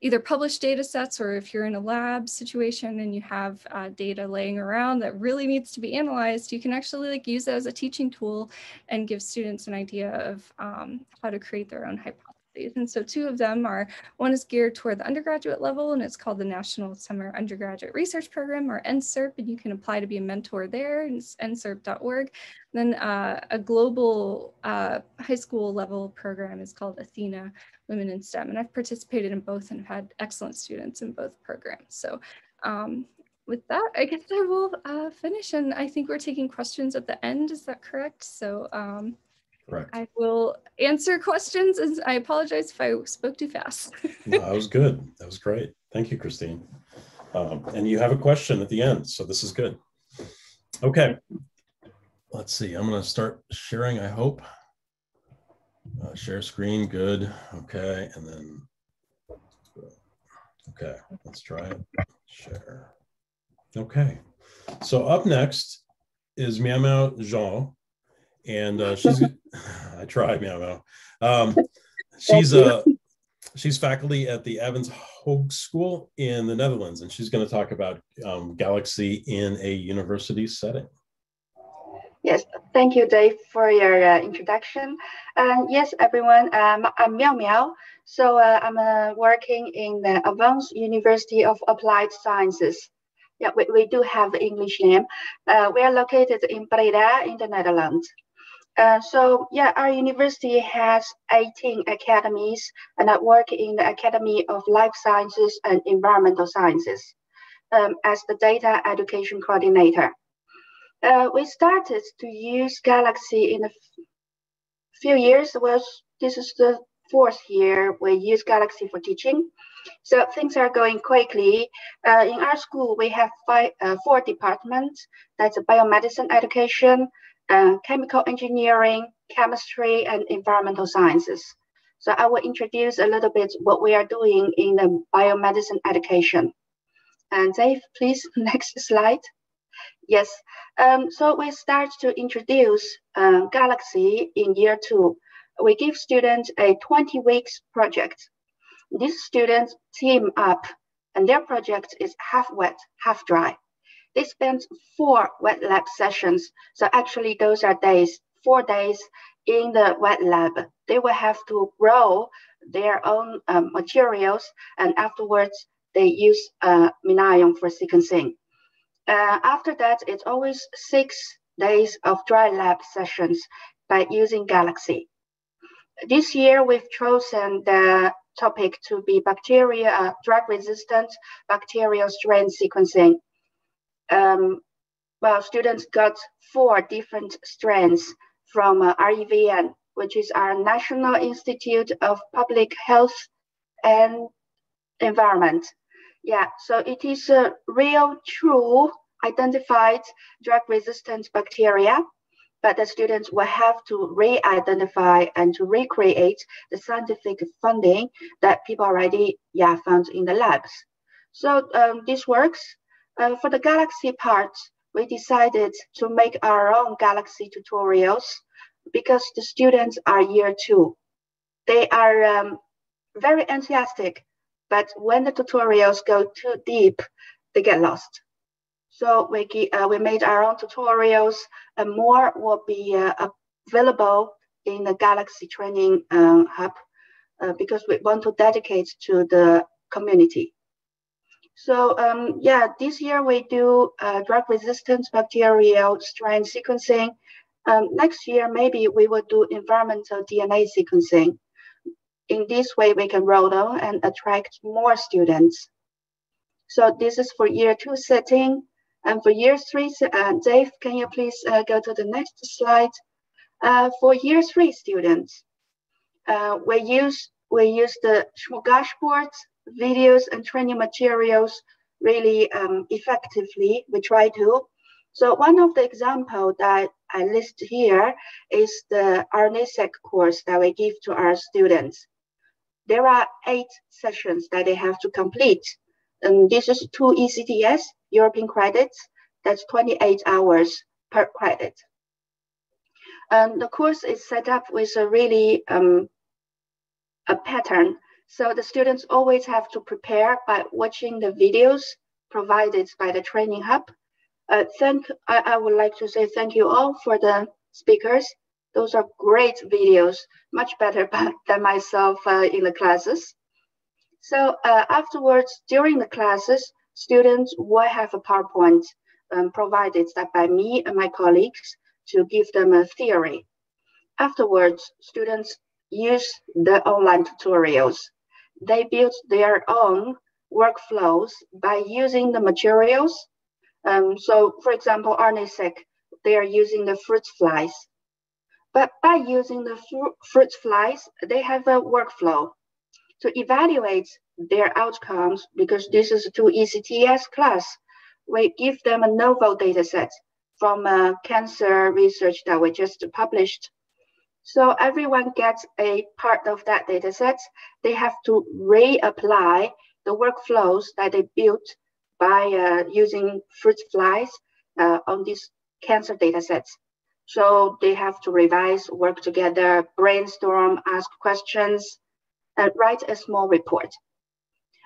either published data sets, or if you're in a lab situation and you have data laying around that really needs to be analyzed, you can actually like use it as a teaching tool and give students an idea of how to create their own hypothesis. And so two of them are, one is geared toward the undergraduate level, and it's called the National Summer Undergraduate Research Program, or NSERP, and you can apply to be a mentor there, and it's nserp.org. Then a global high school level program is called Athena Women in STEM, and I've participated in both and had excellent students in both programs. So with that, I guess I will finish, and I think we're taking questions at the end, is that correct? So. Correct. I will answer questions, and I apologize if I spoke too fast. No, that was good. That was great. Thank you, Christine. And you have a question at the end, so this is good. Okay, let's see. I'm going to start sharing, I hope. Share screen, good. Okay, and then, okay, let's try it. Share. Okay, so up next is Miaomiao Zhou. And she's, I tried, Miaomiao. She's faculty at the Avans Hogeschool School in the Netherlands, and she's going to talk about Galaxy in a university setting. Yes, thank you, Dave, for your introduction. Yes, everyone, I'm Miaomiao. So I'm working in the Avans University of Applied Sciences. Yeah, we do have the English name. We are located in Breda in the Netherlands. So yeah, our university has 18 academies, and I work in the Academy of Life Sciences and Environmental Sciences as the data education coordinator. We started to use Galaxy in a few years. Well, this is the 4th year we use Galaxy for teaching. So things are going quickly. In our school, we have 4 departments. That's biomedicine education, chemical engineering, chemistry, and environmental sciences. So I will introduce a little bit what we are doing in the biomedicine education. And Dave, please, next slide. Yes, so we start to introduce Galaxy in year 2. We give students a 20-week project. These students team up, and their project is half wet, half dry. They spend 4 wet lab sessions. So actually those are days, 4 days in the wet lab. They will have to grow their own materials, and afterwards they use MinION for sequencing. After that, it's always 6 days of dry lab sessions by using Galaxy. This year we've chosen the topic to be bacteria, drug-resistant bacterial strain sequencing. Well, students got 4 different strains from REVN, which is our National Institute of Public Health and Environment. Yeah, so it is a real, true, identified drug-resistant bacteria, but the students will have to re-identify and to recreate the scientific finding that people already found in the labs. So this works. For the Galaxy part, we decided to make our own Galaxy tutorials because the students are year 2. They are very enthusiastic, but when the tutorials go too deep, they get lost. So we made our own tutorials, and more will be available in the Galaxy Training Hub because we want to dedicate to the community. So yeah, this year we do drug-resistant bacterial strain sequencing. Next year, maybe we will do environmental DNA sequencing. In this way, we can roll on and attract more students. So this is for year 2 setting. And for year 3, Dave, can you please go to the next slide? For year 3 students, we use the smorgasbord videos and training materials really effectively. We try to. So one of the examples that I list here is the RNA-seq course that we give to our students. There are 8 sessions that they have to complete. And this is 2 ECTS, European credits. That's 28 hours per credit. And the course is set up with a really a pattern. So the students always have to prepare by watching the videos provided by the Training Hub. I would like to say thank you all for the speakers. Those are great videos, much better than myself in the classes. So afterwards, during the classes, students will have a PowerPoint provided by me and my colleagues to give them a theory. Afterwards, students use the online tutorials. They build their own workflows by using the materials. So, for example, RNA-seq, they are using the fruit flies. But by using the fruit flies, they have a workflow to evaluate their outcomes, because this is a 2 ECTS class. We give them a novel data set from cancer research that we just published. So everyone gets a part of that data set. They have to reapply the workflows that they built by using fruit flies on these cancer data sets. So they have to revise, work together, brainstorm, ask questions, and write a small report.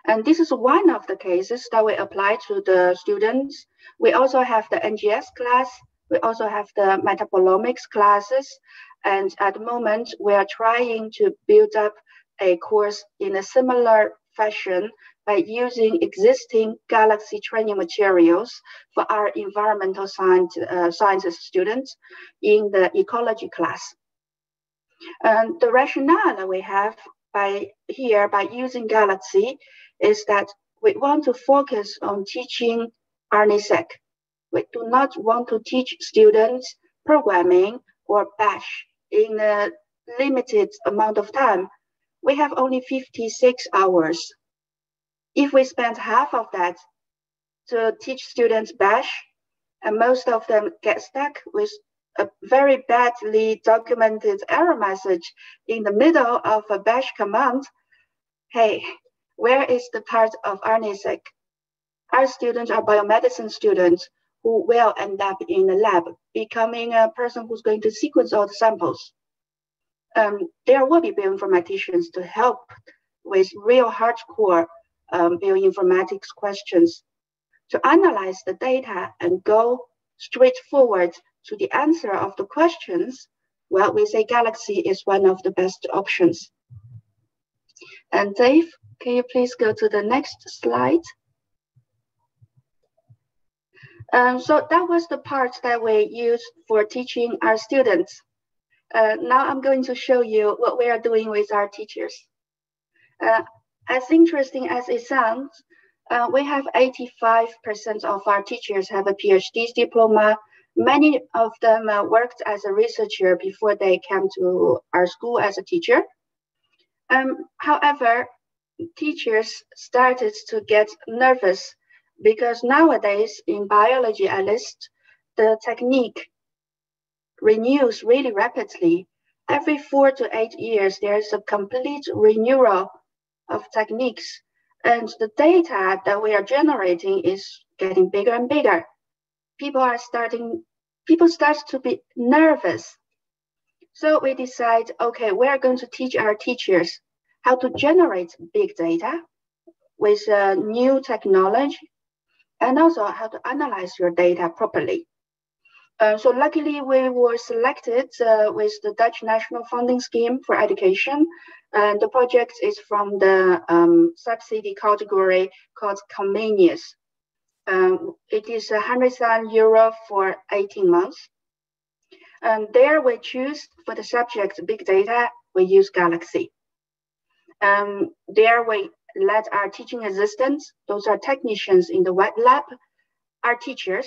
And this is one of the cases that we apply to the students. We also have the NGS class. We also have the metabolomics classes. And at the moment, we are trying to build up a course in a similar fashion by using existing Galaxy training materials for our environmental sciences students in the ecology class. And the rationale that we have by using Galaxy is that we want to focus on teaching RNA-seq. We do not want to teach students programming or bash in a limited amount of time. We have only 56 hours. If we spend half of that to teach students bash, and most of them get stuck with a very badly documented error message in the middle of a bash command, hey, where is the part of RNA-seq? Our students are biomedicine students who will end up in the lab becoming a person who's going to sequence all the samples. There will be bioinformaticians to help with real hardcore bioinformatics questions to analyze the data and go straightforward to the answer of the questions. Well, we say Galaxy is one of the best options. And Dave, can you please go to the next slide? So that was the part that we use for teaching our students. Now I'm going to show you what we are doing with our teachers. As interesting as it sounds, we have 85% of our teachers have a PhD diploma. Many of them worked as a researcher before they came to our school as a teacher. However, teachers started to get nervous because nowadays, in biology at least, the technique renews really rapidly. Every 4 to 8 years, there's a complete renewal of techniques. And the data that we are generating is getting bigger and bigger. people start to be nervous. So we decide, okay, we're going to teach our teachers how to generate big data with new technology, and also how to analyze your data properly. So luckily, we were selected with the Dutch National Funding Scheme for Education. And the project is from the subsidy category called Comenius. It is €100,000 for 18 months. And there we choose for the subject big data, we use Galaxy. There we let our teaching assistants, those are technicians in the wet lab, our teachers,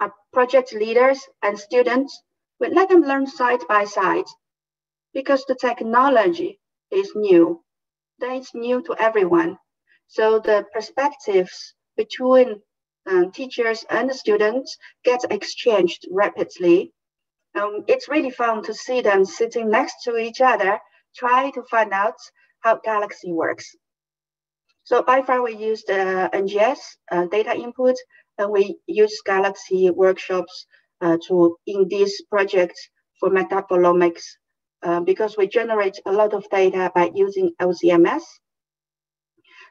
our project leaders and students, we let them learn side by side because the technology is new. Then it's new to everyone. So the perspectives between teachers and the students get exchanged rapidly. It's really fun to see them sitting next to each other, try to find out how Galaxy works. So by far we used NGS data input, and we use Galaxy workshops in this project for metabolomics because we generate a lot of data by using LCMS.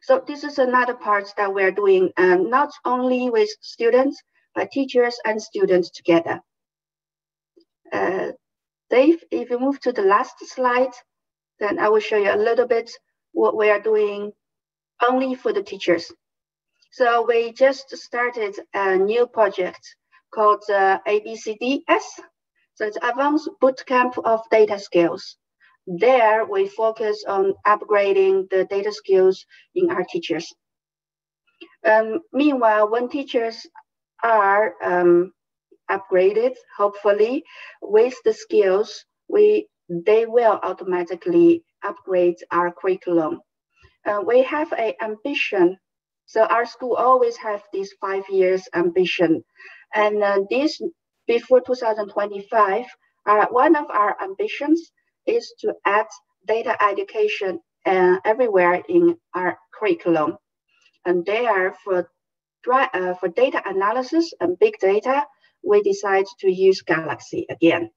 So this is another part that we're doing not only with students, but teachers and students together. Dave, if you move to the last slide, then I will show you a little bit what we are doing only for the teachers. So we just started a new project called ABCDS. So it's Advanced Bootcamp of Data Skills. There we focus on upgrading the data skills in our teachers. Meanwhile, when teachers are upgraded, hopefully, with the skills, they will automatically upgrade our curriculum. We have an ambition. So our school always have this 5 years ambition. And this, before 2025, one of our ambitions is to add data education everywhere in our curriculum. And there, for data analysis and big data, we decide to use Galaxy again.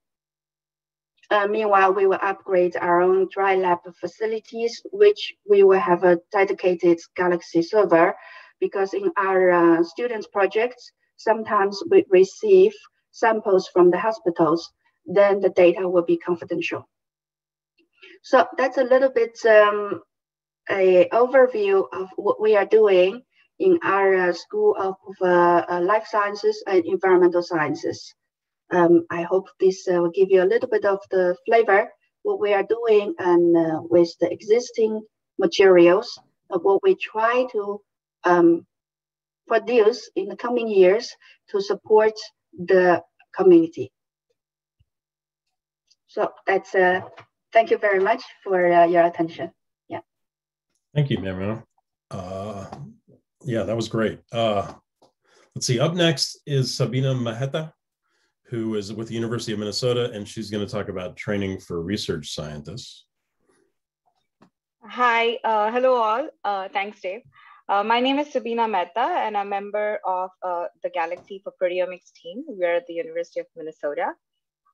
Meanwhile, we will upgrade our own dry lab facilities, which we will have a dedicated Galaxy server, because in our students' projects, sometimes we receive samples from the hospitals, then the data will be confidential. So that's a little bit an overview of what we are doing in our School of Life Sciences and Environmental Sciences. I hope this will give you a little bit of the flavor, what we are doing and with the existing materials, what we try to produce in the coming years to support the community. So that's, thank you very much for your attention. Yeah. Thank you, Miaomiao. Yeah, that was great. Let's see, up next is Subina Mehta, who is with the University of Minnesota, and she's going to talk about training for research scientists. Hi, hello all. Thanks, Dave. My name is Subina Mehta, and I'm a member of the Galaxy for Proteomics team. We're at the University of Minnesota.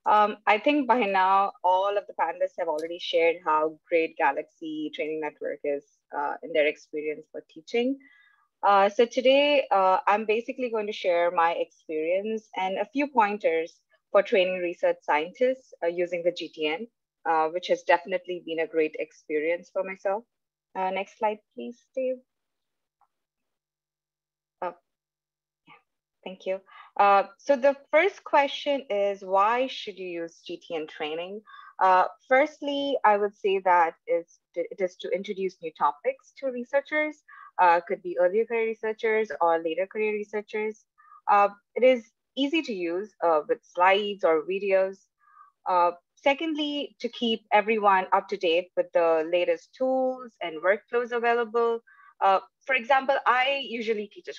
I think by now, all of the panelists have already shared how great Galaxy Training Network is in their experience for teaching. So today, I'm basically going to share my experience and a few pointers for training research scientists using the GTN, which has definitely been a great experience for myself. Next slide, please, Dave. Oh, yeah, thank you. So the first question is, why should you use GTN training? Firstly, I would say that it is to introduce new topics to researchers. Could be earlier career researchers or later career researchers. It is easy to use with slides or videos. Secondly, to keep everyone up to date with the latest tools and workflows available. For example, I usually teach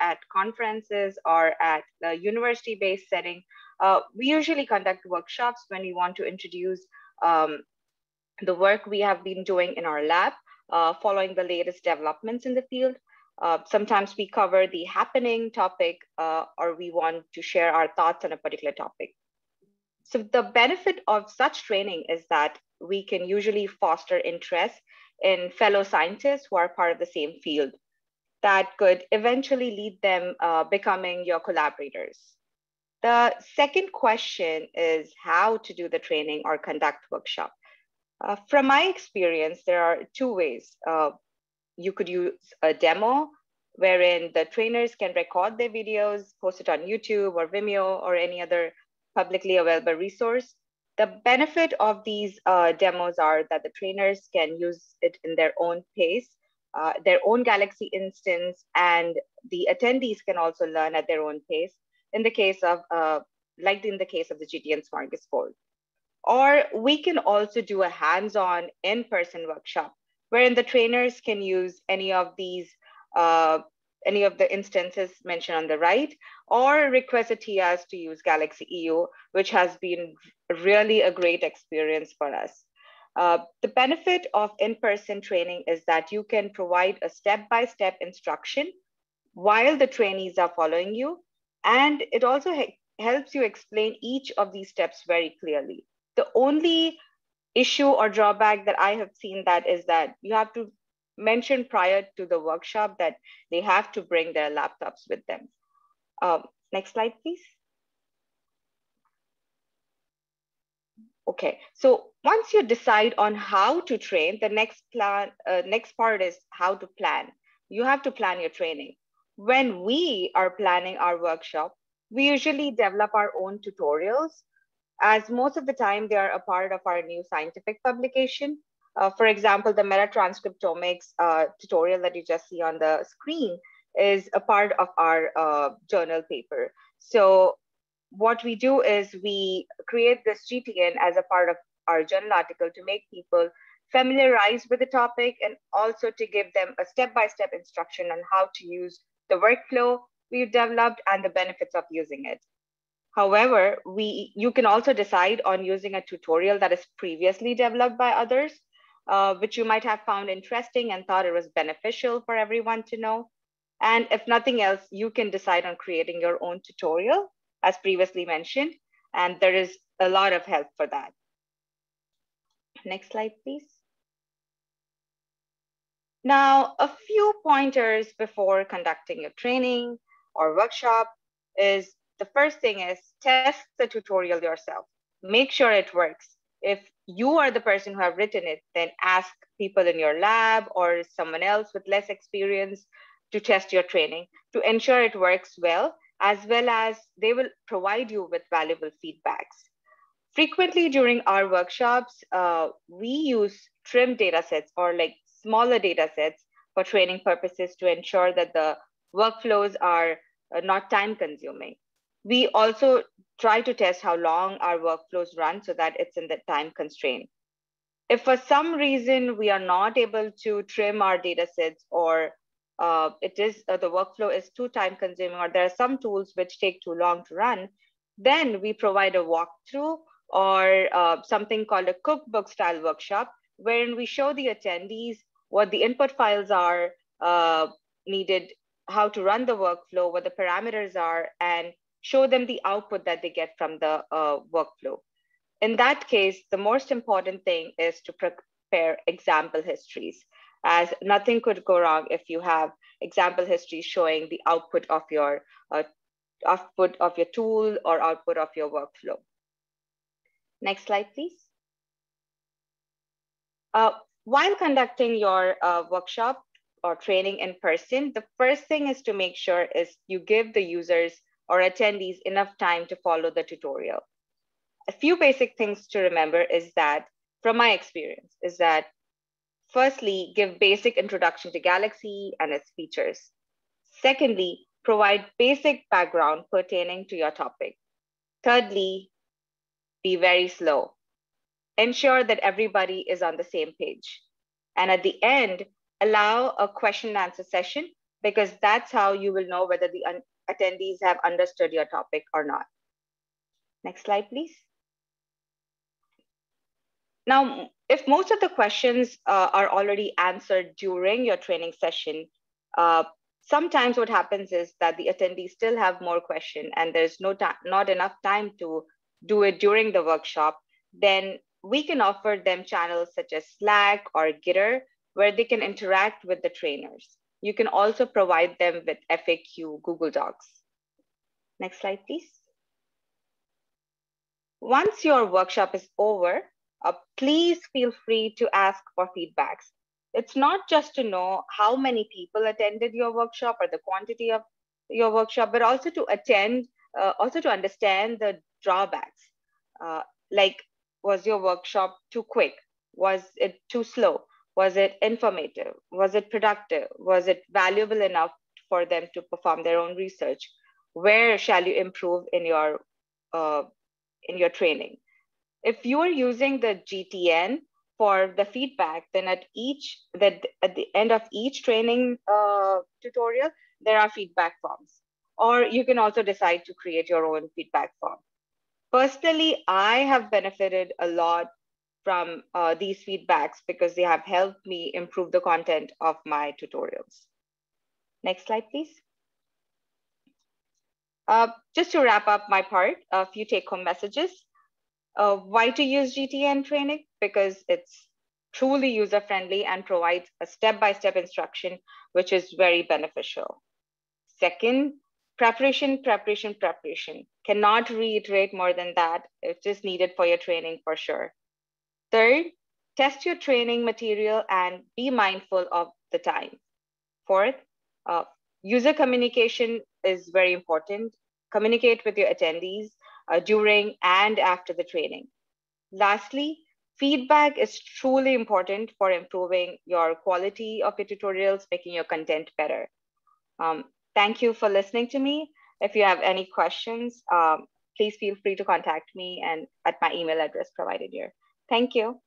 at conferences or at the university-based setting. We usually conduct workshops when we want to introduce the work we have been doing in our lab, following the latest developments in the field. Sometimes we cover the happening topic or we want to share our thoughts on a particular topic. So the benefit of such training is that we can usually foster interest in fellow scientists who are part of the same field that could eventually lead them becoming your collaborators. The second question is how to do the training or conduct workshop. From my experience, there are two ways. You could use a demo wherein the trainers can record their videos, post it on YouTube or Vimeo or any other publicly available resource. The benefit of these demos are that the trainers can use it in their own pace, their own Galaxy instance, and the attendees can also learn at their own pace in the case of, like in the case of the GTN Smorgasbord. Or we can also do a hands-on in-person workshop wherein the trainers can use any of the instances mentioned on the right, or request a TIAS to use Galaxy EU, which has been really a great experience for us. The benefit of in-person training is that you can provide a step-by-step instruction while the trainees are following you, and it also helps you explain each of these steps very clearly. The only issue or drawback that I have seen that is that you have to mention prior to the workshop that they have to bring their laptops with them. Next slide, please. Okay, so once you decide on how to train, the next part is how to plan. You have to plan your training. When we are planning our workshop, we usually develop our own tutorials, as most of the time they are a part of our new scientific publication. For example, the metatranscriptomics tutorial that you just see on the screen is a part of our journal paper. So what we do is we create this GTN as a part of our journal article to make people familiarized with the topic and also to give them a step-by-step instruction on how to use the workflow we've developed and the benefits of using it. However, you can also decide on using a tutorial that is previously developed by others, which you might have found interesting and thought it was beneficial for everyone to know. And if nothing else, you can decide on creating your own tutorial, as previously mentioned, and there is a lot of help for that. Next slide, please. Now, a few pointers before conducting your training or workshop is, the first thing is test the tutorial yourself. Make sure it works. If you are the person who have written it, then ask people in your lab or someone else with less experience to test your training to ensure it works well as they will provide you with valuable feedbacks. Frequently during our workshops, we use trim data sets or like smaller data sets for training purposes to ensure that the workflows are not time consuming. We also try to test how long our workflows run so that it's in the time constraint. If for some reason we are not able to trim our data sets or the workflow is too time consuming or there are some tools which take too long to run, then we provide a walkthrough or something called a cookbook style workshop wherein we show the attendees what the input files are needed, how to run the workflow, what the parameters are, and show them the output that they get from the workflow. In that case, the most important thing is to prepare example histories, as nothing could go wrong if you have example histories showing the output of your tool or output of your workflow. Next slide, please. While conducting your workshop or training in person, the first thing is to make sure is you give the users or attendees enough time to follow the tutorial. A few basic things to remember is that, from my experience, is that firstly, give basic introduction to Galaxy and its features. Secondly, provide basic background pertaining to your topic. Thirdly, be very slow. Ensure that everybody is on the same page. And at the end, allow a question and answer session because that's how you will know whether the attendees have understood your topic or not. Next slide, please. Now, if most of the questions are already answered during your training session, Sometimes what happens is that the attendees still have more questions and there's not enough time to do it during the workshop. Then we can offer them channels such as Slack or Gitter, where they can interact with the trainers. You can also provide them with FAQ Google Docs. Next slide, please. Once your workshop is over, please feel free to ask for feedbacks. It's not just to know how many people attended your workshop or the quantity of your workshop, but also to understand the drawbacks. Like, was your workshop too quick? Was it too slow? Was it informative? Was it productive? Was it valuable enough for them to perform their own research? Where shall you improve in your training? If you are using the GTN for the feedback, then at the end of each training tutorial, there are feedback forms. Or you can also decide to create your own feedback form. Personally, I have benefited a lot from these feedbacks because they have helped me improve the content of my tutorials. Next slide, please. Just to wrap up my part, a few take-home messages. Why to use GTN training? Because it's truly user-friendly and provides a step-by-step instruction, which is very beneficial. Second, preparation. Cannot reiterate more than that. It is needed for your training for sure. Third, test your training material and be mindful of the time. Fourth, user communication is very important. Communicate with your attendees during and after the training. Lastly, feedback is truly important for improving your quality of your tutorials, making your content better. Thank you for listening to me. If you have any questions, please feel free to contact me and at my email address provided here. Thank you.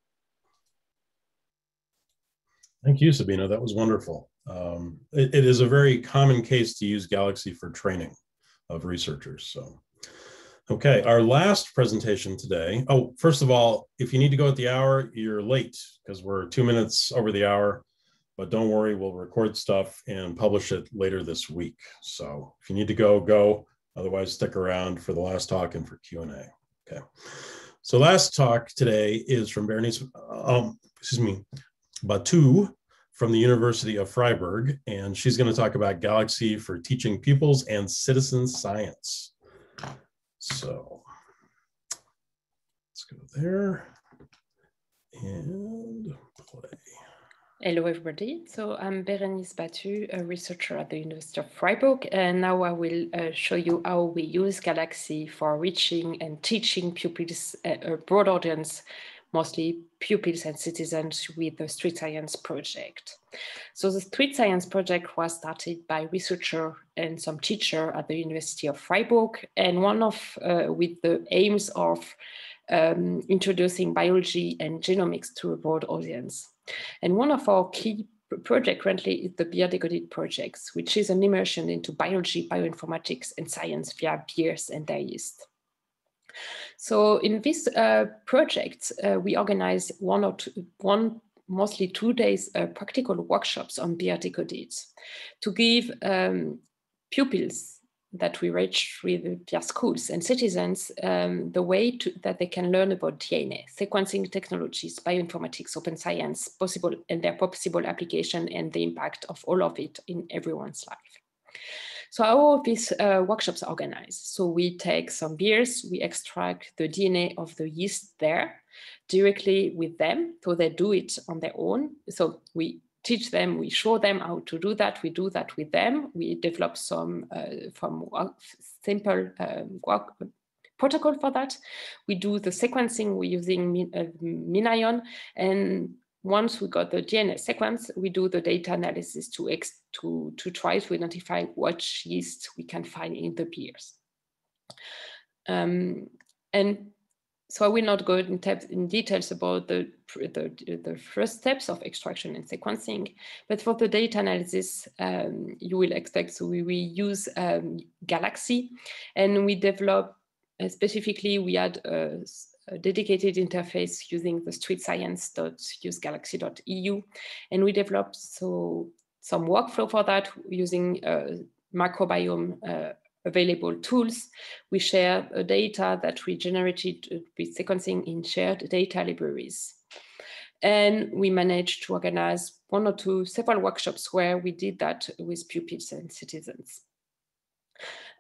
Thank you, Subina. That was wonderful. It is a very common case to use Galaxy for training of researchers. So, okay, our last presentation today. Oh, first of all, if you need to go at the hour, you're late because we're 2 minutes over the hour, but don't worry, we'll record stuff and publish it later this week. So if you need to go, go. Otherwise, stick around for the last talk and for Q&A. Okay. So last talk today is from Bérénice Batut from the University of Freiburg, and she's going to talk about Galaxy for teaching pupils and citizen science. So let's go there and play. Hello, everybody. So I'm Bérénice Batut, a researcher at the University of Freiburg, and now I will show you how we use Galaxy for reaching and teaching pupils, a broad audience, mostly pupils and citizens, with the Street Science project. So the Street Science project was started by researcher and some teacher at the University of Freiburg, and with the aims of introducing biology and genomics to a broad audience. And one of our key projects currently is the BeerDeCoded project, which is an immersion into biology, bioinformatics, and science via beers and TIAS. So in this project, we organize mostly two days practical workshops on BeerDeCoded to give pupils that we reach with their schools and citizens, the way that they can learn about DNA, sequencing technologies, bioinformatics, open science, their possible application and the impact of all of it in everyone's life. So how are these workshops organized? So we take some beers, we extract the DNA of the yeast there directly with them, so they do it on their own. So we teach them, we show them how to do that, we do that with them, we develop some simple protocol for that, we do the sequencing, we're using MinION, and once we got the DNA sequence, we do the data analysis to try to identify what yeast we can find in the beers. So I will not go in details about the first steps of extraction and sequencing, but for the data analysis, you will expect, so we use Galaxy, and we develop, specifically, we had a dedicated interface using the streetscience.usegalaxy.eu, and we developed, so some workflow for that using microbiome available tools. We share data that we generated with sequencing in shared data libraries. And we managed to organize one or two several workshops where we did that with pupils and citizens.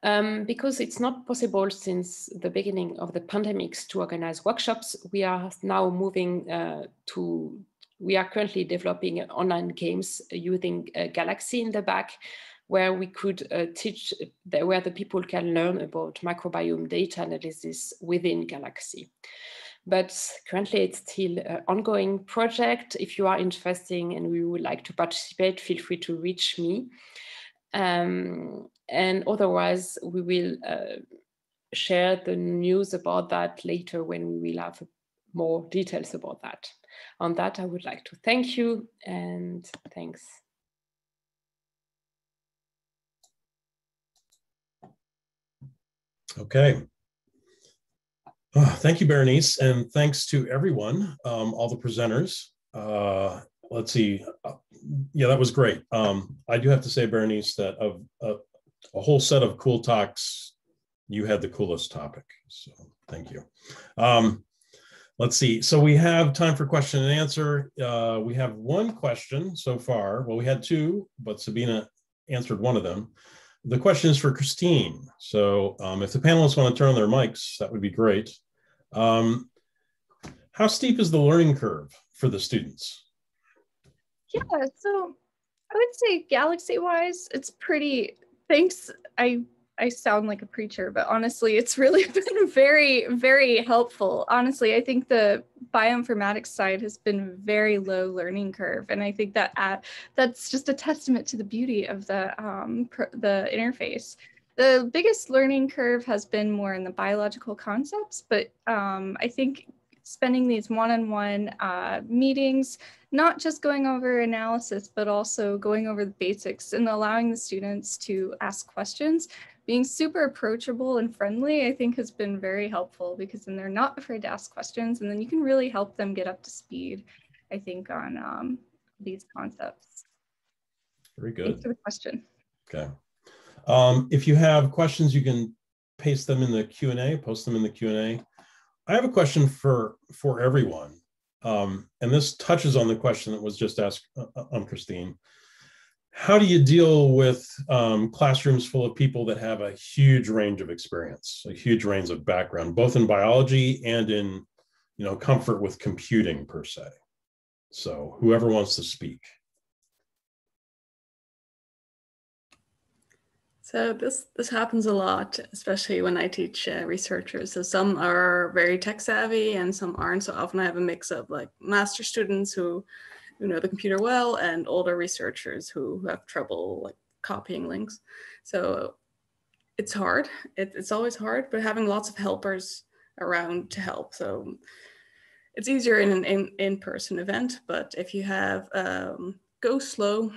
Because it's not possible since the beginning of the pandemics to organize workshops, we are now moving we are currently developing online games using Galaxy in the back, where we could teach, where the people can learn about microbiome data analysis within Galaxy. But currently it's still an ongoing project. If you are interested and we would like to participate, feel free to reach me. And otherwise we will share the news about that later when we will have more details about that. On that, I would like to thank you and thanks. Okay. Thank you, Bérénice, and thanks to everyone, all the presenters. Let's see. Yeah, that was great. I do have to say, Bérénice, that of a whole set of cool talks, you had the coolest topic. So thank you. Let's see. So we have time for question and answer. We have one question so far. Well, we had two, but Subina answered one of them. The question is for Christine. So if the panelists want to turn on their mics, that would be great. How steep is the learning curve for the students? Yeah, so I would say Galaxy-wise, it's pretty, thanks, I sound like a preacher, but honestly, it's really been very, very helpful. Honestly, I think the bioinformatics side has been very low learning curve. And I think that that's just a testament to the beauty of the interface. The biggest learning curve has been more in the biological concepts, but I think spending these one-on-one meetings, not just going over analysis, but also going over the basics and allowing the students to ask questions, being super approachable and friendly, I think has been very helpful because then they're not afraid to ask questions and then you can really help them get up to speed, I think, on these concepts. Very good. Thanks for the question. Okay. If you have questions, you can paste them in the Q&A, post them in the Q&A. I have a question for everyone, and this touches on the question that was just asked on Christine. How do you deal with classrooms full of people that have a huge range of experience, a huge range of background, both in biology and in, you know, comfort with computing per se? So whoever wants to speak. So this happens a lot, especially when I teach researchers. So some are very tech savvy and some aren't. So often I have a mix of like master students who know the computer well and older researchers who have trouble like copying links. So it's hard. It's always hard, but having lots of helpers around to help. So it's easier in an in-person event, but if you have go slow,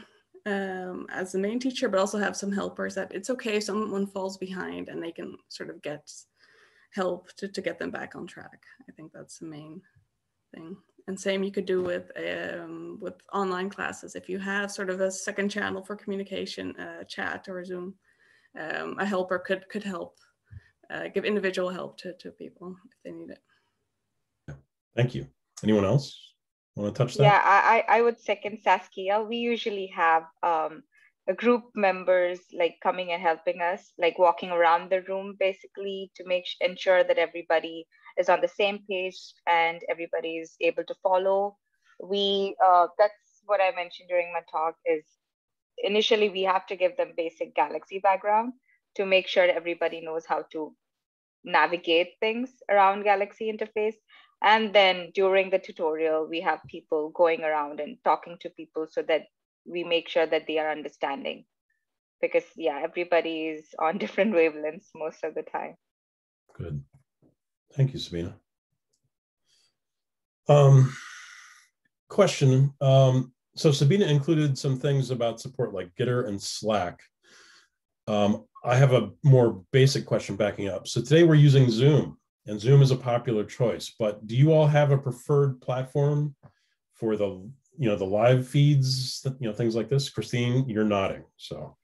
as the main teacher, but also have some helpers that it's okay if someone falls behind and they can sort of get help to get them back on track. I think that's the main thing. And same you could do with online classes. If you have sort of a second channel for communication, chat or Zoom, a helper could help, give individual help to people if they need it. Thank you. Anyone else want to touch that? Yeah, I would second Saskia. We usually have a group members like coming and helping us, like walking around the room basically to make ensure that everybody is on the same page and everybody is able to follow. We that's what I mentioned during my talk is initially we have to give them basic Galaxy background to make sure everybody knows how to navigate things around Galaxy interface. And then during the tutorial, we have people going around and talking to people so that we make sure that they are understanding. Because yeah, everybody is on different wavelengths most of the time. Good. Thank you, Subina. Question. So Subina included some things about support like Gitter and Slack. I have a more basic question backing up. So today we're using Zoom. And Zoom is a popular choice, but do you all have a preferred platform for the you know, the live feeds, you know, things like this? Christine, you're nodding, so.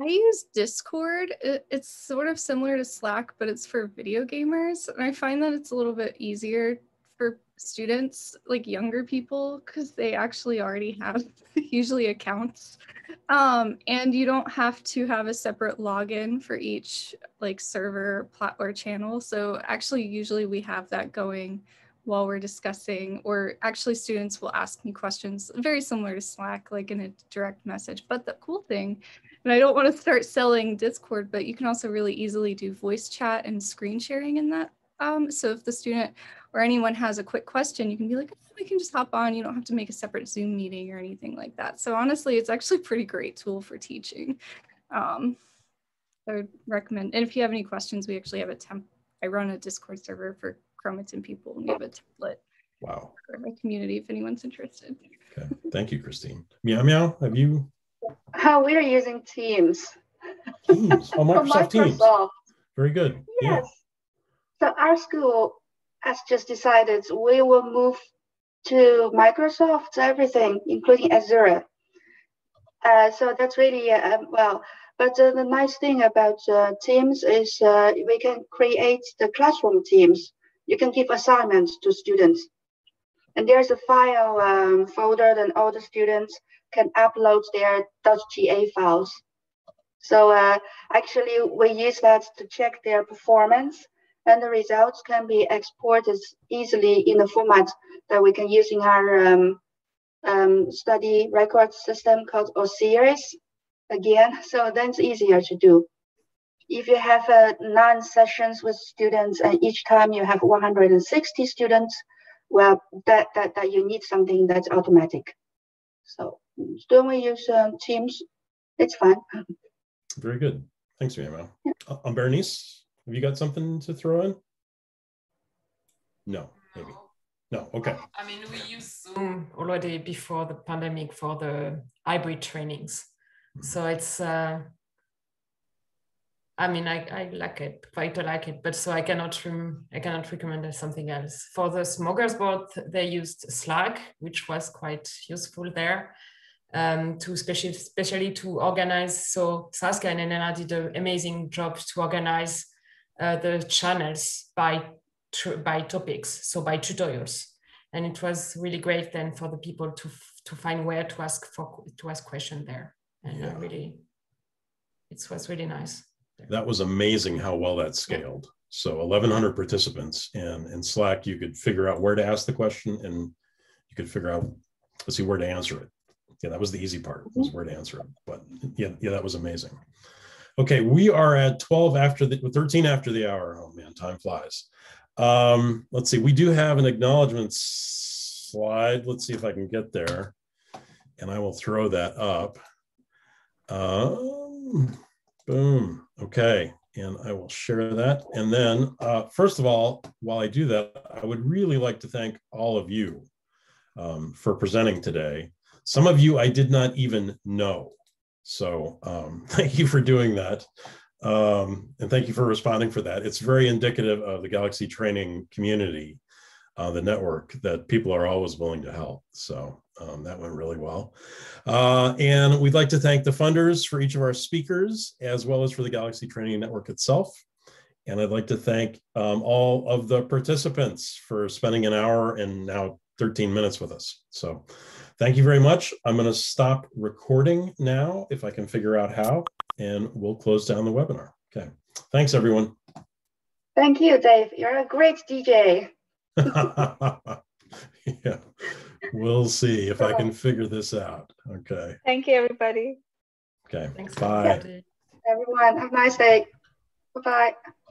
I use Discord. It's sort of similar to Slack, but it's for video gamers. And I find that it's a little bit easier for students, like younger people, because they actually already have usually accounts. And you don't have to have a separate login for each like server or channel. So actually, usually we have that going while we're discussing, or actually students will ask me questions, very similar to Slack, like in a direct message. But the cool thing, and I don't want to start selling Discord, but you can also really easily do voice chat and screen sharing in that. So if the student or anyone has a quick question, you can be like, oh, we can just hop on. You don't have to make a separate Zoom meeting or anything like that. So honestly, it's actually a pretty great tool for teaching. I would recommend, and if you have any questions, we actually have a temp. I run a Discord server for Chromatin people, and we have a template. Wow. For my community, if anyone's interested. Okay, thank you, Christine. Miaomiao, have you? We're using Teams. Teams, oh, Microsoft Teams. Very good. Yes. Yeah. So our school has just decided we will move to Microsoft everything, including Azure. So that's really, well, but the nice thing about Teams is we can create the classroom teams. You can give assignments to students. And there's a file folder that all the students can upload their .ga files. So actually we use that to check their performance, and the results can be exported easily in a format that we can use in our study record system called OSIRIS again. So then it's easier to do. If you have 9 sessions with students and each time you have 160 students, well, that you need something that's automatic. So don't we use Teams? It's fine. Very good. Thanks, Miaomiao. Yeah. Bérénice, have you got something to throw in? No, maybe. No, okay. I mean, we used Zoom already before the pandemic for the hybrid trainings. So it's, I mean, I like it, quite like it, but so I cannot recommend something else. For the smokers board, they used Slack, which was quite useful there, to especially to organize. So Saskia and Helena did an amazing job to organize the channels by topics, so by tutorials, and it was really great then for the people to find where to ask questions there, and yeah. Really, it was really nice. That was amazing how well that scaled. So 1,100 participants, and in Slack, you could figure out where to ask the question, and you could figure out, let's see, where to answer it. Yeah, that was the easy part, was where to answer it. But yeah, that was amazing. Okay, we are at 13 after the hour. Oh man, time flies. Let's see, we do have an acknowledgement slide. Let's see if I can get there, and I will throw that up. Boom. Okay. And I will share that. And then, first of all, while I do that, I would really like to thank all of you for presenting today. Some of you I did not even know. So thank you for doing that. And thank you for responding for that. It's very indicative of the Galaxy training community, the network, that people are always willing to help. So that went really well. And we'd like to thank the funders for each of our speakers, as well as for the Galaxy Training Network itself. And I'd like to thank all of the participants for spending an hour and now 13 minutes with us. So thank you very much. I'm going to stop recording now, if I can figure out how, and we'll close down the webinar. Okay. Thanks, everyone. Thank you, Dave. You're a great DJ. Yeah, we'll see if I can figure this out. Okay. Thank you, everybody. Okay. Thanks. Bye. Everyone, have a nice day. Bye-bye.